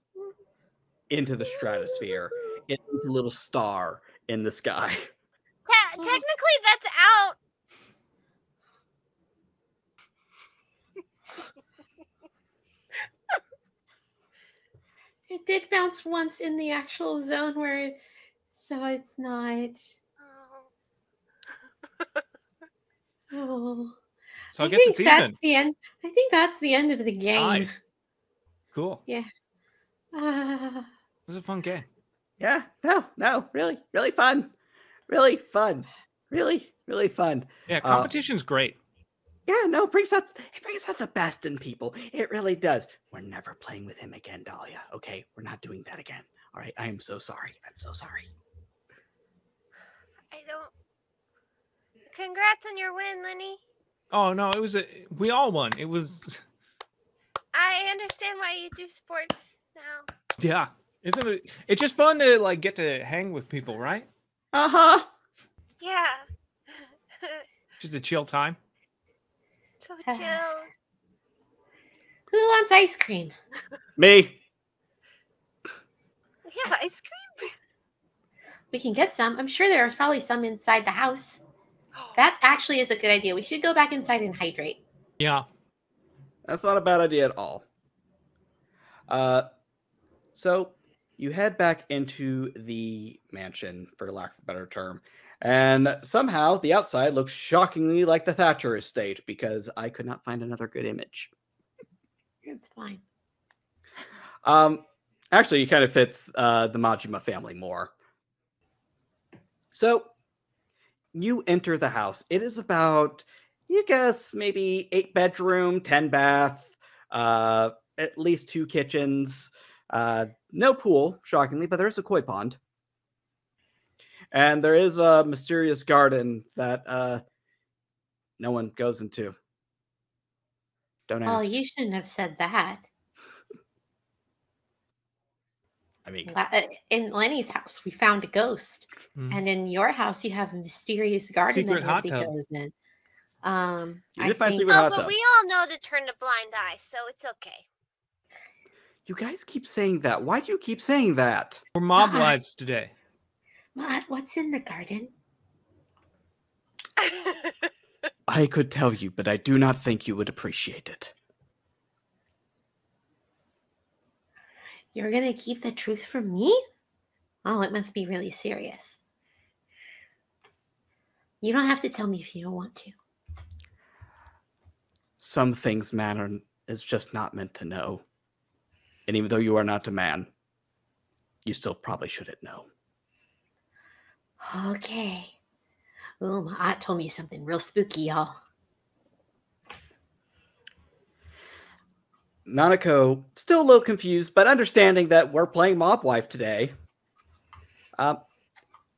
into the stratosphere, into a little star in the sky. Yeah, technically that's out. It did bounce once in the actual zone where, it, so it's not. Oh. Oh. So I, I guess think it's that's even. the end. I think that's the end of the game. Aye. Cool. Yeah. Uh, it was a fun game. Yeah. No. No. Really. Really fun. Really fun. Really. Really fun. Yeah. Competition's uh, great. Yeah, no, it brings up it brings out the best in people. It really does. We're never playing with him again, Dahlia. Okay, we're not doing that again. All right, I am so sorry. I'm so sorry. I don't. Congrats on your win, Lenny. Oh no, it was a. We all won. It was. I understand why you do sports now. Yeah, isn't it? It's just fun to like get to hang with people, right? Uh huh. Yeah. Just a chill time. So chill. Who wants ice cream? Me. We have ice cream. We can get some. I'm sure there's probably some inside the house. That actually is a good idea. We should go back inside and hydrate. Yeah. That's not a bad idea at all. Uh, so you head back into the mansion, for lack of a better term. And somehow the outside looks shockingly like the Thatcher estate, because I could not find another good image. Yeah. It's fine. Um, actually, he kind of fits uh, the Majima family more. So you enter the house. It is about, you guess, maybe eight bedroom, ten bath, uh, at least two kitchens. Uh, no pool, shockingly, but there is a koi pond. And there is a mysterious garden that uh, no one goes into. Don't ask. Well, you shouldn't have said that. I mean, in Lenny's house, we found a ghost, mm. and in your house, you have a mysterious garden secret that nobody goes in. Um, I find think... secret oh, hot but tub. We all know to turn a blind eye, so it's okay. You guys keep saying that. Why do you keep saying that? We're mob Ma'at. Wives today. Ma'at, what's in the garden? I could tell you, but I do not think you would appreciate it. You're going to keep the truth from me? Oh, it must be really serious. You don't have to tell me if you don't want to. Some things man is just not meant to know. And even though you are not a man, you still probably shouldn't know. Okay. Oh, my aunt told me something real spooky, y'all. Nanako, still a little confused, but understanding that we're playing Mob Wife today. Um,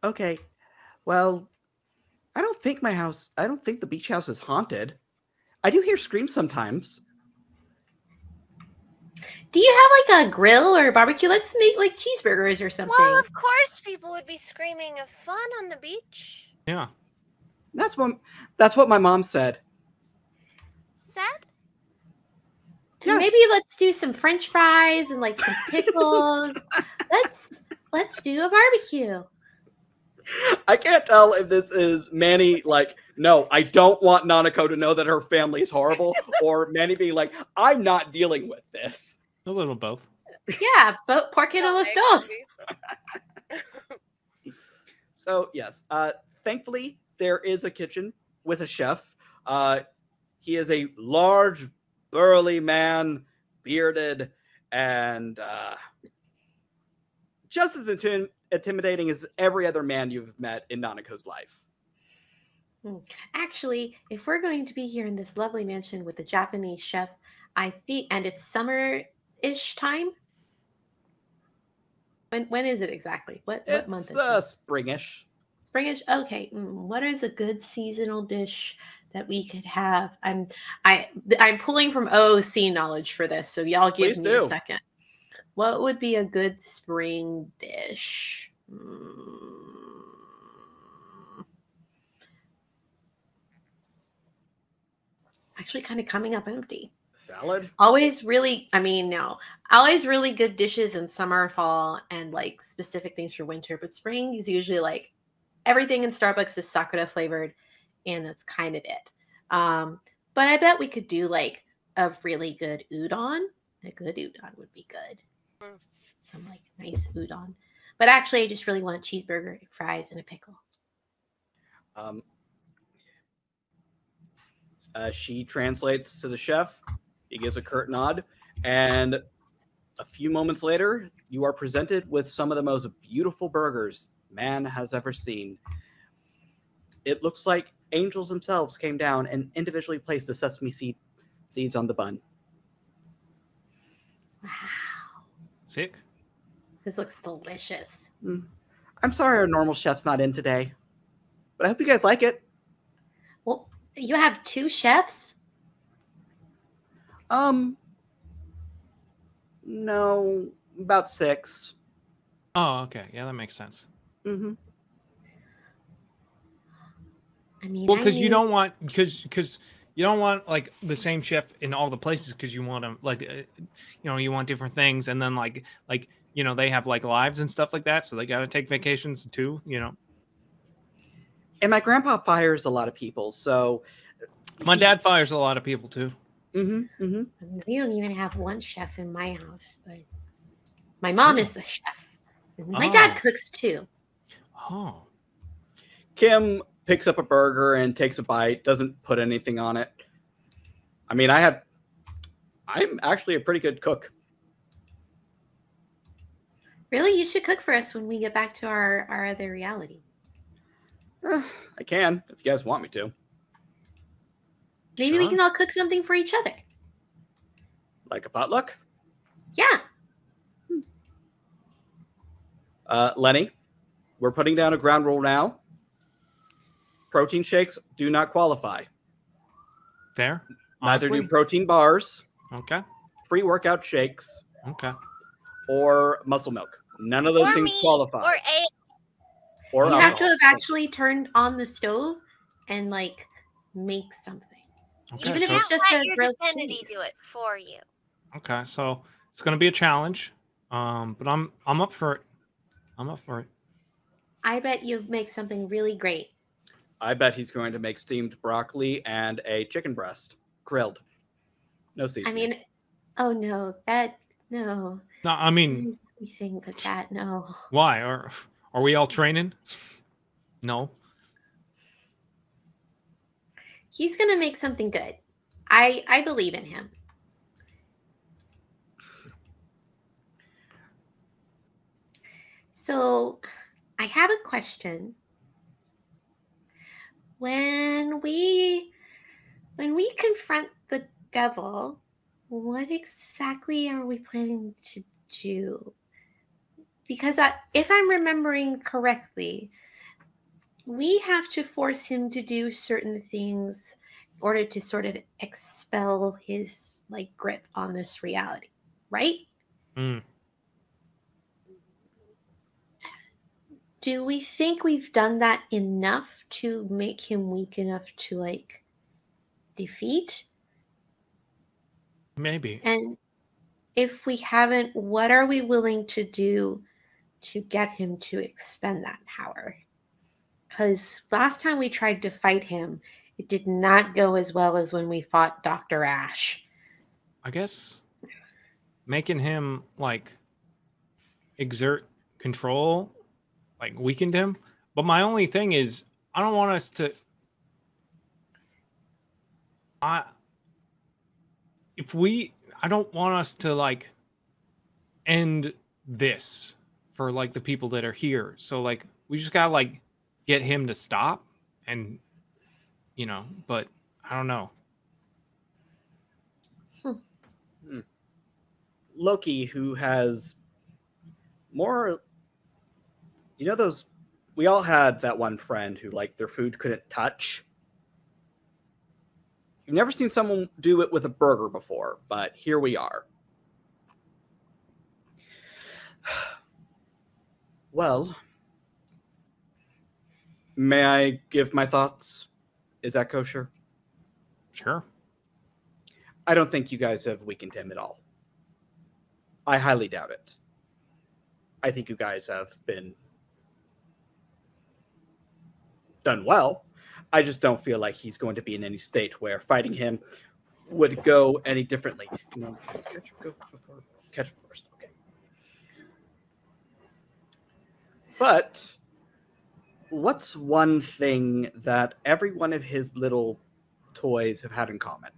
okay, well, I don't think my house, I don't think the beach house is haunted. I do hear screams sometimes. Do you have like a grill or a barbecue? Let's make like cheeseburgers or something. Well, of course people would be screaming of fun on the beach. Yeah. That's what, that's what my mom said. Said? Yeah. Maybe let's do some French fries and like some pickles. let's let's do a barbecue. I can't tell if this is Manny like, no, I don't want Nanako to know that her family is horrible, or Manny being like, I'm not dealing with this. A little both. Yeah, but por qué no los dos. So yes, uh, thankfully there is a kitchen with a chef. Uh, he is a large, burly man, bearded, and uh, just as intim intimidating as every other man you've met in Nanako's life. Actually, if we're going to be here in this lovely mansion with a Japanese chef, I think, and it's summer-ish time. When when is it exactly? What what it's, month? It's uh, springish. Springish. Okay. Mm, what is a good seasonal dish that we could have? I'm I I'm pulling from O O C knowledge for this, so y'all give Please me do. a second. What would be a good spring dish? Mm. Actually, kind of coming up empty. Salad. Always really. I mean, no. Always really good dishes in summer, fall, and like specific things for winter. But spring is usually like everything in Starbucks is sakura flavored. And that's kind of it. Um, but I bet we could do like a really good udon. A good udon would be good. Some like nice udon. But actually, I just really want a cheeseburger, fries, and a pickle. Um, uh, she translates to the chef. He gives a curt nod. And a few moments later, you are presented with some of the most beautiful burgers man has ever seen. It looks like angels themselves came down and individually placed the sesame seed seeds on the bun. Wow. Sick. This looks delicious. Mm. I'm sorry our normal chef's not in today, but I hope you guys like it. Well, you have two chefs? Um, no, about six. Oh, okay. Yeah, that makes sense. Mm-hmm. I mean, well, because you don't want because because you don't want like the same chef in all the places, because you want them like, uh, you know, you want different things. And then like like, you know, they have like lives and stuff like that. So they got to take vacations, too, you know. And my grandpa fires a lot of people. So my he, dad fires a lot of people, too. Mm-hmm, mm-hmm. We don't even have one chef in my house. But my mom oh. is the chef. My oh. dad cooks, too. Oh, Kim picks up a burger and takes a bite, doesn't put anything on it. I mean, I had I'm actually a pretty good cook. Really? You should cook for us when we get back to our, our other reality. Uh, I can, if you guys want me to. Maybe sure. We can all cook something for each other. Like a potluck? Yeah. Hmm. Uh, Lenny, we're putting down a ground rule now. Protein shakes do not qualify. Fair. Neither honestly. Do protein bars. Okay. Pre-workout shakes. Okay. Or muscle milk. None of those or things meat, qualify. Or egg. Or you alcohol. Have to have actually turned on the stove and like make something. Okay, even so if it's just let a your divinity do it for you. Okay, so it's going to be a challenge, um, but I'm I'm up for it. I'm up for it. I bet you make something really great. I bet he's going to make steamed broccoli and a chicken breast grilled. No seasoning. I mean, oh no, that no. No, I mean anything but that. No. Why are are we all training? No. He's going to make something good. I, I believe in him. So I have a question. When we when we confront the devil, what exactly are we planning to do? Because I, if I'm remembering correctly, we have to force him to do certain things in order to sort of expel his like grip on this reality, right? Mm. Do we think we've done that enough to make him weak enough to like defeat? Maybe. And if we haven't, what are we willing to do to get him to expend that power? Because last time we tried to fight him, it did not go as well as when we fought Doctor Ash. I guess making him, like, exert control, like, weakened him. But my only thing is, I don't want us to... I, if we... I don't want us to, like, end this for, like, the people that are here. So, like, we just gotta, like... get him to stop and, you know, but I don't know. Hmm. Hmm. Loki, who has more, you know, those, we all had that one friend who like their food couldn't touch. You've never seen someone do it with a burger before, but here we are. Well... May I give my thoughts? Is that kosher? Sure. I don't think you guys have weakened him at all. I highly doubt it. I think you guys have been done well. I just don't feel like he's going to be in any state where fighting him would go any differently. No, catch him, go before, catch him first. Okay. But... what's one thing that every one of his little toys have had in common?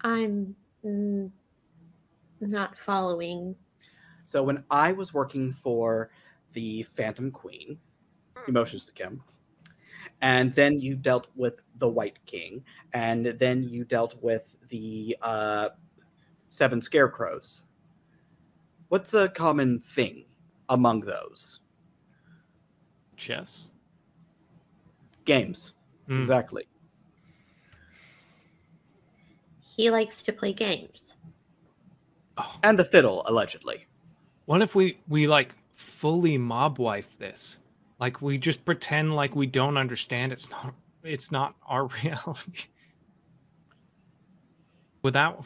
I'm not following. So when I was working for the Phantom Queen, Emotions to Kim, and then you dealt with the White King, and then you dealt with the uh, Seven Scarecrows. What's a common thing among those? Chess. Games. Mm. Exactly. He likes to play games. Oh. And the fiddle, allegedly. What if we, we like, fully mob wife this? Like, we just pretend like we don't understand. It's not, it's not our reality. Without...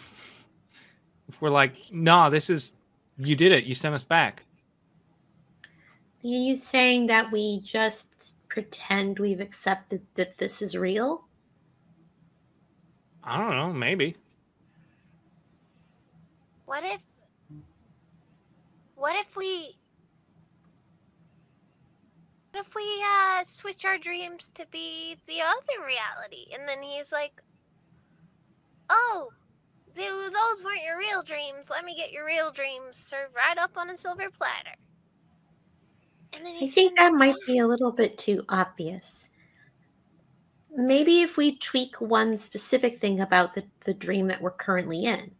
if we're like, nah, this is... you did it. You sent us back. Are you saying that we just pretend we've accepted that this is real? I don't know. Maybe. What if... what if we... what if we uh, switch our dreams to be the other reality? And then he's like, oh, those weren't your real dreams. Let me get your real dreams served right up on a silver platter. And then I think that might be a little bit too obvious. Maybe if we tweak one specific thing about the, the dream that we're currently in.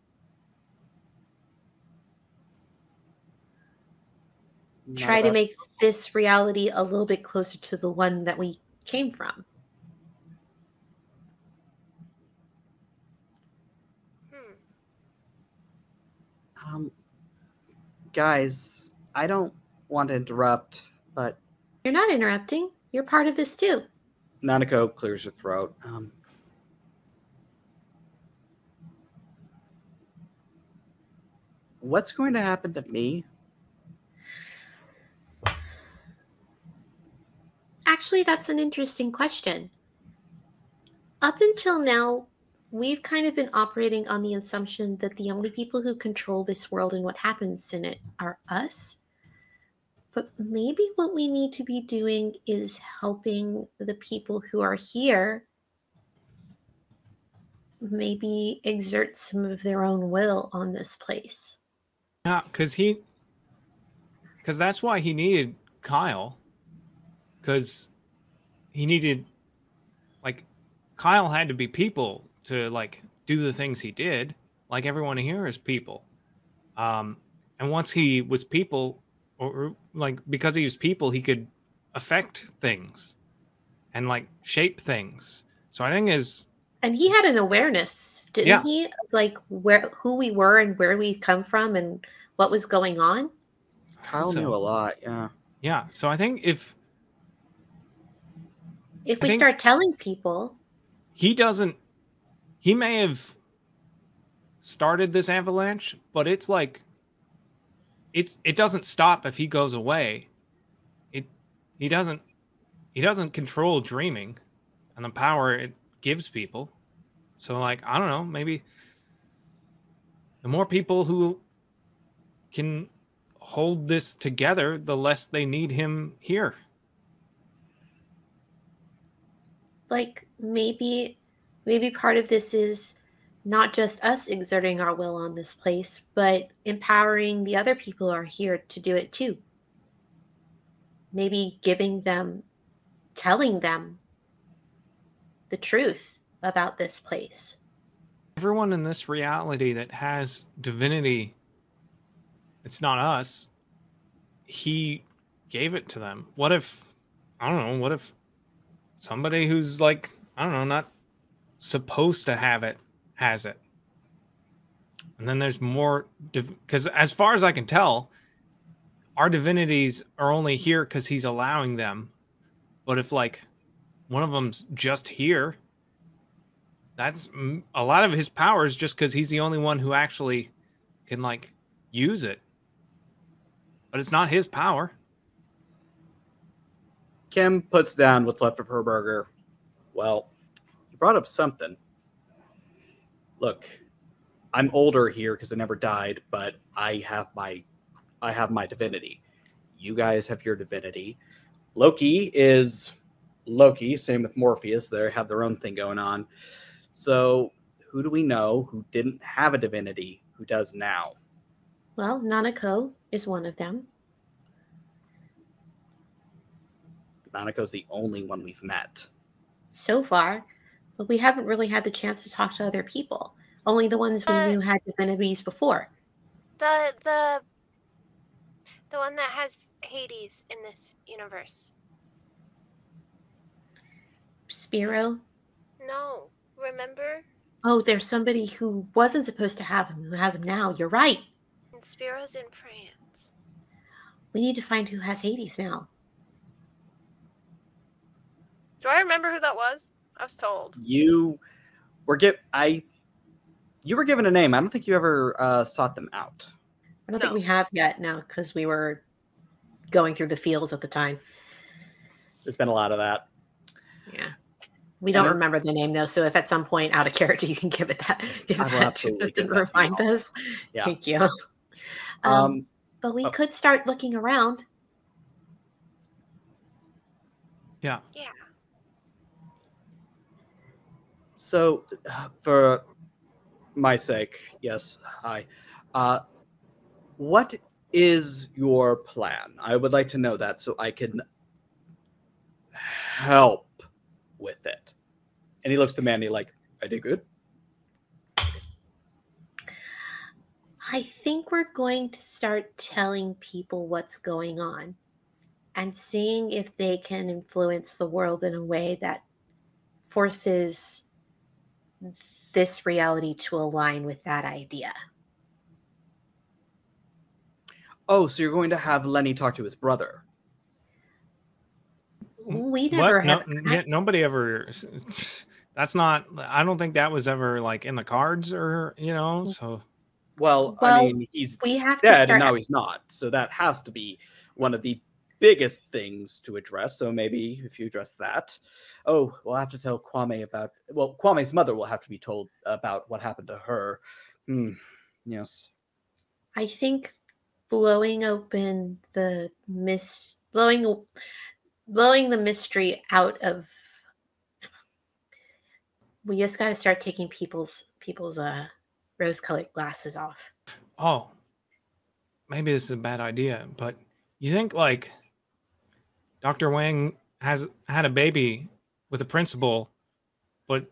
Not Try to make this reality a little bit closer to the one that we came from. Hmm. Um, guys, I don't want to interrupt, but... You're not interrupting. You're part of this, too. Nanako clears her throat. Um, what's going to happen to me? Actually, that's an interesting question. Up until now, we've kind of been operating on the assumption that the only people who control this world and what happens in it are us. But maybe what we need to be doing is helping the people who are here maybe exert some of their own will on this place. Yeah, because he, because that's why he needed Kyle. Because he needed, like, Kyle had to be people to, like, do the things he did. Like, everyone here is people. Um, and once he was people, or, like, because he was people, he could affect things and, like, shape things. So I think is... And he had an awareness, didn't yeah. he? Like, where who we were and where we come from and what was going on. Kyle so, knew a lot, yeah. Yeah, so I think if... If we start telling people... He doesn't... He may have started this avalanche, but it's like... It's it doesn't stop if he goes away. It he doesn't he doesn't control dreaming and the power it gives people. So like I don't know, maybe the more people who can hold this together, the less they need him here. Like maybe maybe part of this is not just us exerting our will on this place, but empowering the other people who are here to do it too. Maybe giving them, telling them the truth about this place. Everyone in this reality that has divinity, it's not us, he gave it to them. What if, I don't know, what if somebody who's like, I don't know, not supposed to have it, has it. And then there's more, because as far as I can tell, our divinities are only here because he's allowing them. But if like one of them's just here, that's a lot of his powers just because he's the only one who actually can like use it. But it's not his power. Kim puts down what's left of her burger. Well, you brought up something. Look, I'm older here because I never died, but I have my I have my divinity. You guys have your divinity. Loki is Loki, same with Morpheus. They have their own thing going on. So who do we know who didn't have a divinity who does now? Well, Nanako is one of them. Nanako's the only one we've met. So far. But we haven't really had the chance to talk to other people. Only the ones the, we knew had divinities before. The the the one that has Hades in this universe. Spiro? No. Remember? Oh, there's somebody who wasn't supposed to have him, who has him now. You're right. And Spiro's in France. We need to find who has Hades now. Do I remember who that was? I was told you were give I you were given a name. I don't think you ever uh, sought them out. I don't no. think we have yet. No, because we were going through the fields at the time. There's been a lot of that. Yeah, we and don't remember the name though. So if at some point out of character you can give it that, give I that to us and remind us. Yeah. Thank you. Um, um, but we oh. could start looking around. Yeah. Yeah. So, for my sake, yes, hi. Uh, what is your plan? I would like to know that so I can help with it. And he looks to Mandy like, I did good. I think we're going to start telling people what's going on and seeing if they can influence the world in a way that forces this reality to align with that idea. Oh, so you're going to have Lenny talk to his brother. We never what? have. No, n- nobody ever. That's not, I don't think that was ever like in the cards or, you know, so. Well, well, I mean, he's we have dead, and now he's not. So that has to be one of the biggest things to address. So maybe if you address that, oh, we'll have to tell Kwame about. Well, Kwame's mother will have to be told about what happened to her. Mm, yes, I think blowing open the mis blowing blowing the mystery out of. We just got to start taking people's people's uh. rose-colored glasses off. Oh, maybe this is a bad idea, but you think like Doctor Wang has had a baby with a principal, but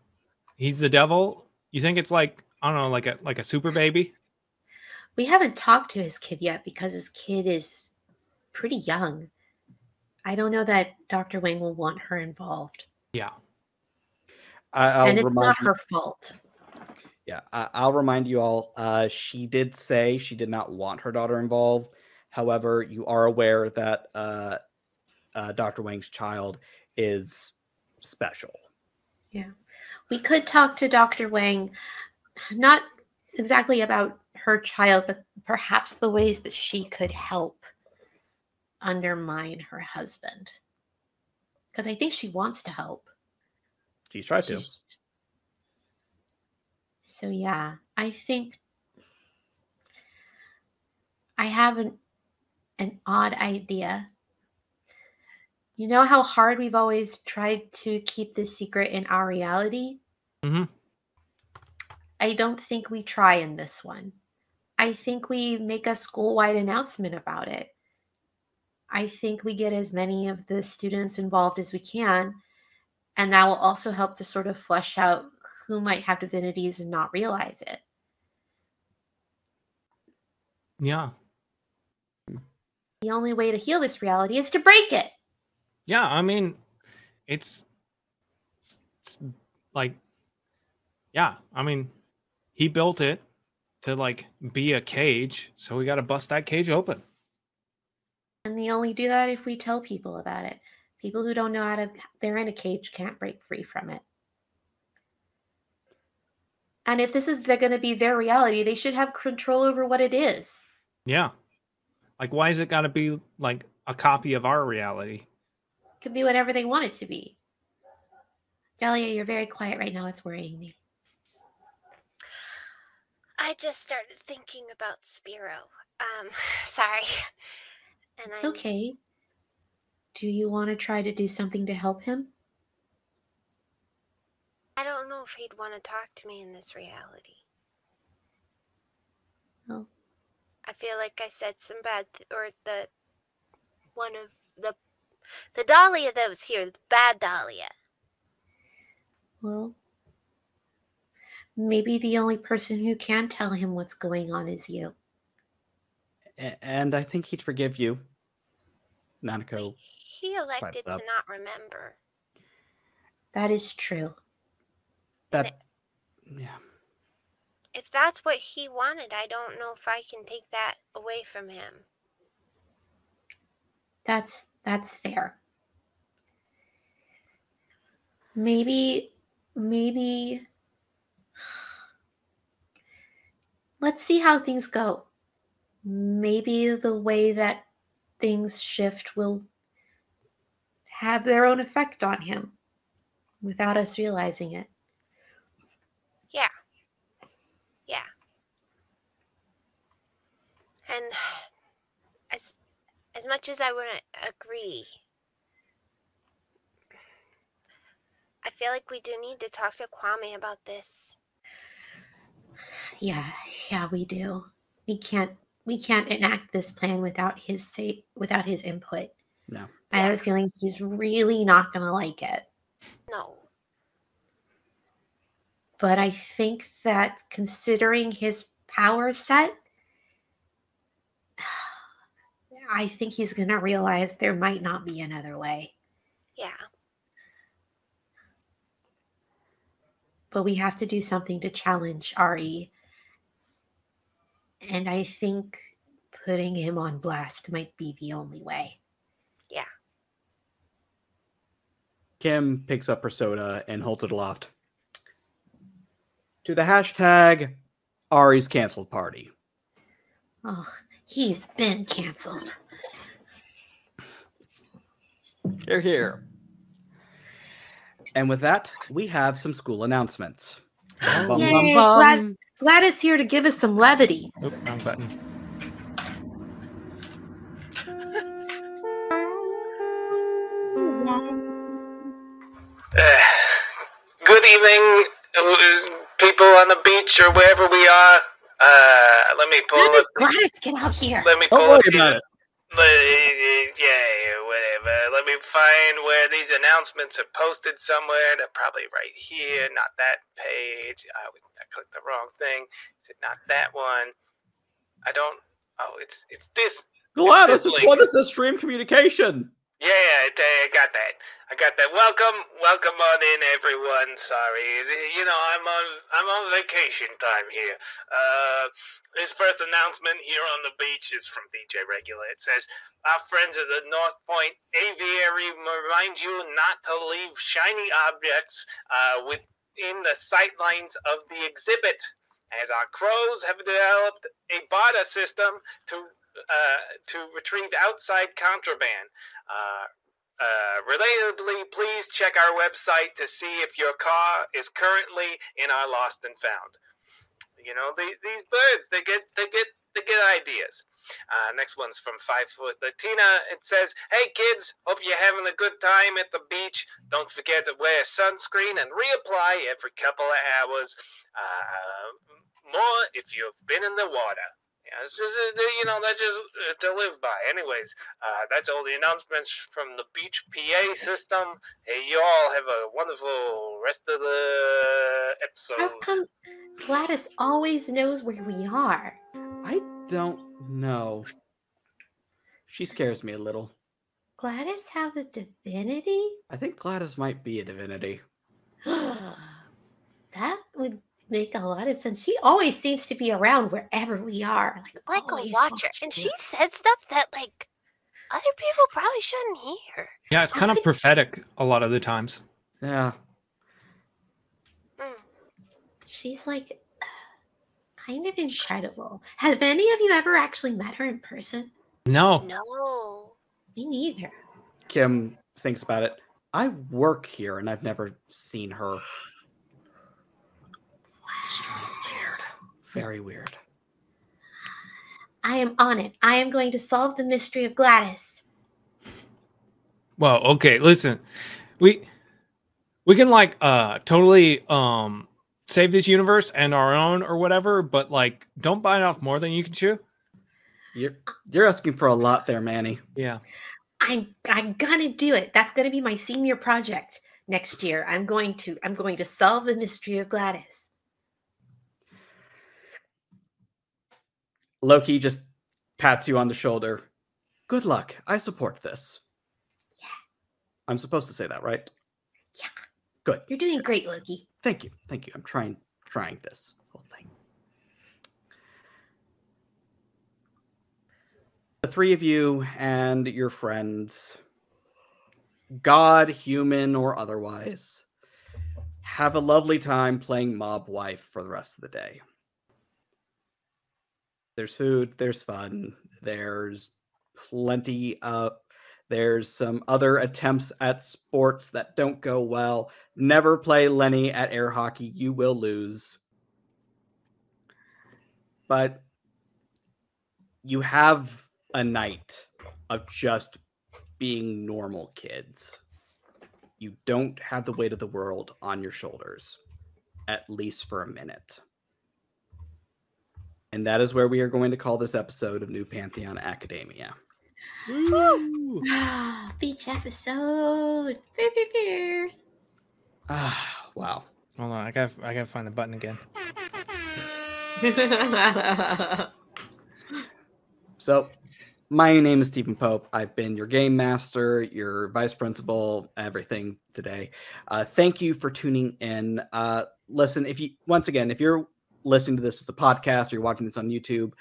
he's the devil? You think it's like, I don't know, like a like a super baby? We haven't talked to his kid yet because his kid is pretty young. I don't know that Doctor Wang will want her involved. Yeah. I'll and it's not her fault. Yeah, I'll remind you all, uh, she did say she did not want her daughter involved. However, you are aware that uh, uh, Doctor Wang's child is special. Yeah, we could talk to Doctor Wang, not exactly about her child, but perhaps the ways that she could help undermine her husband. Because I think she wants to help. She tried to. She's- So yeah, I think I have an an odd idea. You know how hard we've always tried to keep this secret in our reality? Mm-hmm. I don't think we try in this one. I think we make a school-wide announcement about it. I think we get as many of the students involved as we can, and that will also help to sort of flesh out who might have divinities and not realize it. Yeah. The only way to heal this reality is to break it. Yeah, I mean, it's, it's like, yeah, I mean, he built it to like be a cage, so we got to bust that cage open. And they only do that if we tell people about it. People who don't know how to, they're in a cage, can't break free from it. And if this is going to be their reality, they should have control over what it is. Yeah. Like, why is it got to be, like, a copy of our reality? It could be whatever they want it to be. Dahlia, you're very quiet right now. It's worrying me. I just started thinking about Spiro. Um, sorry. And it's I'm... okay. Do you want to try to do something to help him? I don't know if he'd want to talk to me in this reality. Oh. I feel like I said some bad, th- or the one of the the Dahlia that was here, the bad Dahlia. Well, maybe the only person who can tell him what's going on is you. And I think he'd forgive you, Nanako. He elected to not remember. That is true. That, yeah. If that's what he wanted, I don't know if I can take that away from him. That's that's fair. Maybe, maybe. Let's see how things go. Maybe the way that things shift will have their own effect on him without us realizing it. Yeah. Yeah. And as as much as I wouldn't agree, I feel like we do need to talk to Kwame about this. Yeah, yeah, we do. We can't we can't enact this plan without his say without his input. No. I have a feeling he's really not going to like it. No. But I think that considering his power set, I think he's going to realize there might not be another way. Yeah. But we have to do something to challenge Ari. And I think putting him on blast might be the only way. Yeah. Kim picks up her soda and holds it aloft. To the hashtag Ari's canceled party. Oh, he's been canceled. Hear, hear. And with that, we have some school announcements. Bum, bum, bum, bum. Glad, Gladys here to give us some levity. Oop, wrong button. Uh, good evening, people on the beach or wherever we are. Uh, let me pull up. Gladys, get out here. Let me pull up. Don't worry about it. Yeah, whatever. Let me find where these announcements are posted somewhere. They're probably right here. Not that page. I, I clicked the wrong thing. Is it not that one? I don't. Oh, it's it's this. Gladys, it's this one that says stream communication. Yeah, I got that. I got that. Welcome, welcome on in, everyone. Sorry, you know I'm on I'm on vacation time here. Uh, this first announcement here on the beach is from D J Regular. It says, "Our friends at the North Point Aviary remind you not to leave shiny objects uh, within the sight lines of the exhibit, as our crows have developed a barter system to." Uh, to retrieve outside contraband. Uh, uh, relatedly, please check our website to see if your car is currently in our lost and found. You know, the, these birds, they get, they get, they get ideas. Uh, next one's from Five Foot Latina. It says, "Hey kids, hope you're having a good time at the beach. Don't forget to wear sunscreen and reapply every couple of hours. Uh, more if you've been in the water." It's just, you know, that's just to live by. Anyways, uh, that's all the announcements from the Beach P A system. Hey, you all have a wonderful rest of the episode. How come Gladys always knows where we are? I don't know. She scares me a little. Gladys have a divinity? I think Gladys might be a divinity. That would... make a lot of sense. She always seems to be around wherever we are. Like, like a watcher. And it. She said stuff that, like, other people probably shouldn't hear. Yeah, it's kind How of prophetic she... a lot of the times. Yeah. Mm. She's, like, kind of incredible. Have any of you ever actually met her in person? No. No. Me neither. Kim thinks about it. I work here, and I've never seen her. Weird. Very weird. I am on it. I am going to solve the mystery of Gladys. Well, okay, listen. We we can like uh totally um save this universe and our own or whatever, but like don't bite off more than you can chew. You're you're asking for a lot there, Manny. Yeah. I'm I'm gonna do it. That's gonna be my senior project next year. I'm going to I'm going to solve the mystery of Gladys. Loki just pats you on the shoulder. Good luck. I support this. Yeah. I'm supposed to say that, right? Yeah. Good. You're doing great, Loki. Thank you. Thank you. I'm trying trying this whole thing. The three of you and your friends, God, human, or otherwise, have a lovely time playing Mob Wife for the rest of the day. There's food, there's fun, there's plenty of, there's some other attempts at sports that don't go well. Never play Lenny at air hockey, you will lose. But you have a night of just being normal kids. you don't have the weight of the world on your shoulders, at least for a minute. And that is where we are going to call this episode of New Pantheon Academia. Woo! Beach episode. Ah, wow. Hold on, I got I gotta find the button again. So, my name is Stephen Pope. I've been your game master, your vice principal, everything today. Uh, thank you for tuning in. Uh, listen, if you once again, if you're listening to this as a podcast or you're watching this on YouTube,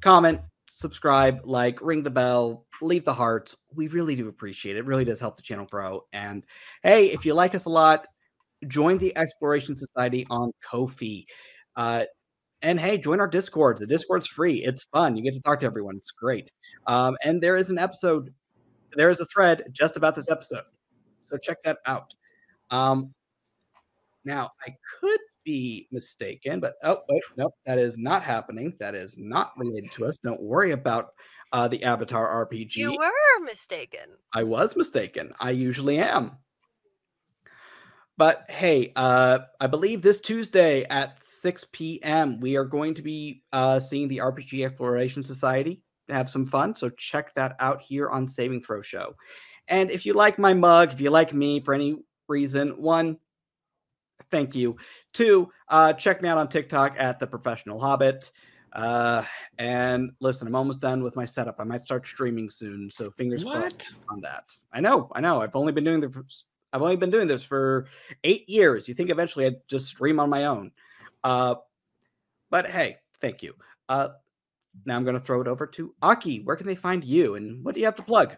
comment, subscribe, like, ring the bell, leave the hearts. We really do appreciate it. It really does help the channel grow. And hey, if you like us a lot, join the Exploration Society on Ko-fi. Uh, and hey, join our Discord. The Discord's free. It's fun. You get to talk to everyone. It's great. Um, and there is an episode. There is a thread just about this episode. So check that out. Um, now, I could be mistaken, but oh, wait, nope, that is not happening. That is not related to us. Don't worry about uh, the Avatar R P G. You were mistaken. I was mistaken. I usually am. But hey, uh, I believe this Tuesday at six p m we are going to be uh, seeing the R P G Exploration Society to have some fun. So check that out here on Saving Throw Show. And if you like my mug, if you like me for any reason, one, thank you. Two, uh, check me out on TikTok at The Professional Hobbit. Uh, and listen, I'm almost done with my setup. I might start streaming soon. So fingers crossed on that. I know, I know. I've only been doing the... I've only been doing this for eight years. You think eventually I'd just stream on my own. Uh, but hey, thank you. Uh, now I'm going to throw it over to Aki. Where can they find you and what do you have to plug?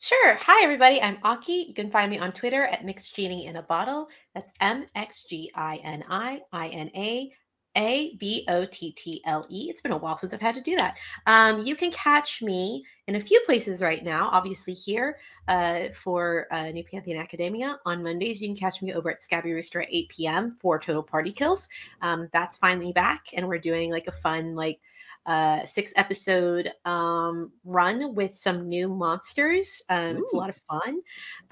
Sure. Hi, everybody. I'm Aki. You can find me on Twitter at MixedGenieInABottle. That's M X G I N I I N A A B O T T L E. It's been a while since I've had to do that. Um, you can catch me in a few places right now, obviously here uh, for uh, New Pantheon Academia. On Mondays, you can catch me over at Scabby Rooster at eight p m for Total Party Kills. Um, that's finally back, and we're doing like a fun like uh, six-episode um, run with some new monsters. Um, it's a lot of fun.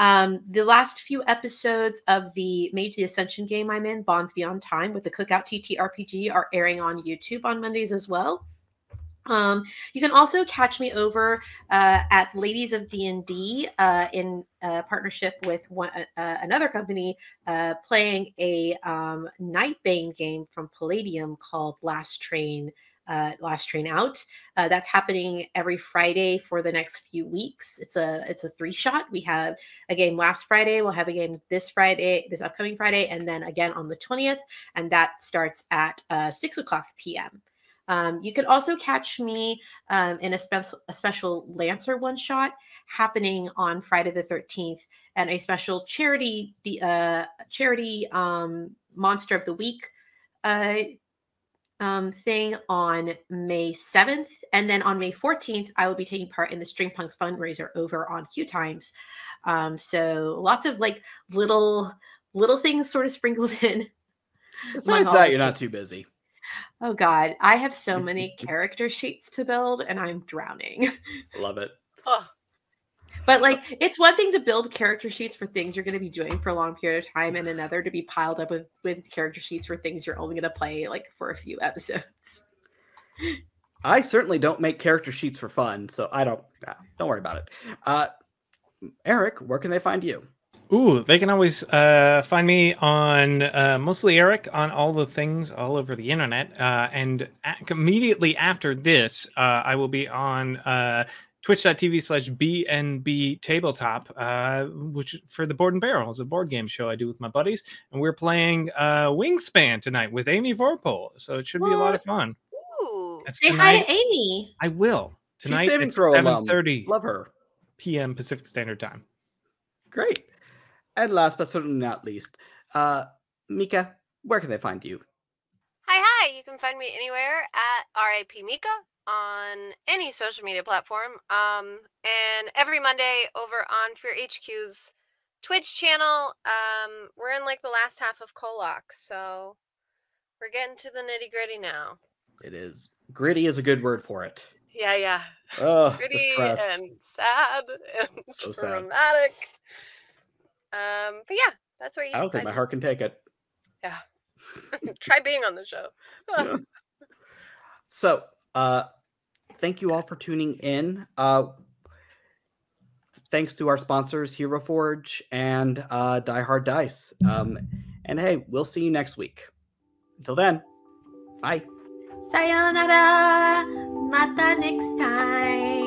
Um, the last few episodes of the Mage the Ascension game I'm in, Bonds Beyond Time, with the Cookout T T R P G, are airing on YouTube on Mondays as well. Um, you can also catch me over uh, at Ladies of D and D uh, in uh, partnership with one, uh, another company uh, playing a um, Nightbane game from Palladium called Last Train. Uh, Last Train Out. Uh, that's happening every Friday for the next few weeks. It's a it's a three shot. We have a game last Friday. We'll have a game this Friday, this upcoming Friday, and then again on the twentieth. And that starts at uh, six o'clock p m. Um, you can also catch me um, in a, spe- a special Lancer one shot happening on Friday the thirteenth, and a special charity the uh, charity um, Monster of the Week. Uh, Um, thing on May seventh, and then on May fourteenth I will be taking part in the String Punks fundraiser over on Q Times. Um, so lots of like little little things sort of sprinkled in. Besides that, you're not too busy. Oh God, I have so many character sheets to build, and I'm drowning. Love it. Oh. But like, it's one thing to build character sheets for things you're going to be doing for a long period of time, and another to be piled up with, with character sheets for things you're only going to play like for a few episodes. I certainly don't make character sheets for fun, so I don't, don't worry about it. Uh, Eric, where can they find you? Ooh, they can always uh, find me on uh, Mostly Eric on all the things all over the internet. Uh, and ac- immediately after this, uh, I will be on... Uh, Twitch.tv slash BNB Tabletop, uh, which for the Board and Barrel is a board game show I do with my buddies. And we're playing uh, Wingspan tonight with Amy Vorpal. So it should what? be a lot of fun. Ooh. Say tonight. hi to Amy. I will. Tonight at seven thirty Love her. p m. Pacific Standard Time. Great. And last but certainly not least, uh, Mika, where can they find you? Hi, hi. You can find me anywhere at R I P Mika on any social media platform, um, and every Monday over on Fear H Q's Twitch channel. Um, we're in like the last half of Kolok, so we're getting to the nitty gritty now. It is gritty is a good word for it. Yeah, yeah. Oh, gritty depressed. and sad and so traumatic. Sad. Um, but yeah, that's where you. I don't think my heart can take it. Yeah. Try being on the show. Yeah. So, uh, thank you all for tuning in. Uh, thanks to our sponsors, Hero Forge and uh, Die Hard Dice. Um, and hey, we'll see you next week. Until then, bye. Sayonara. Mata next time.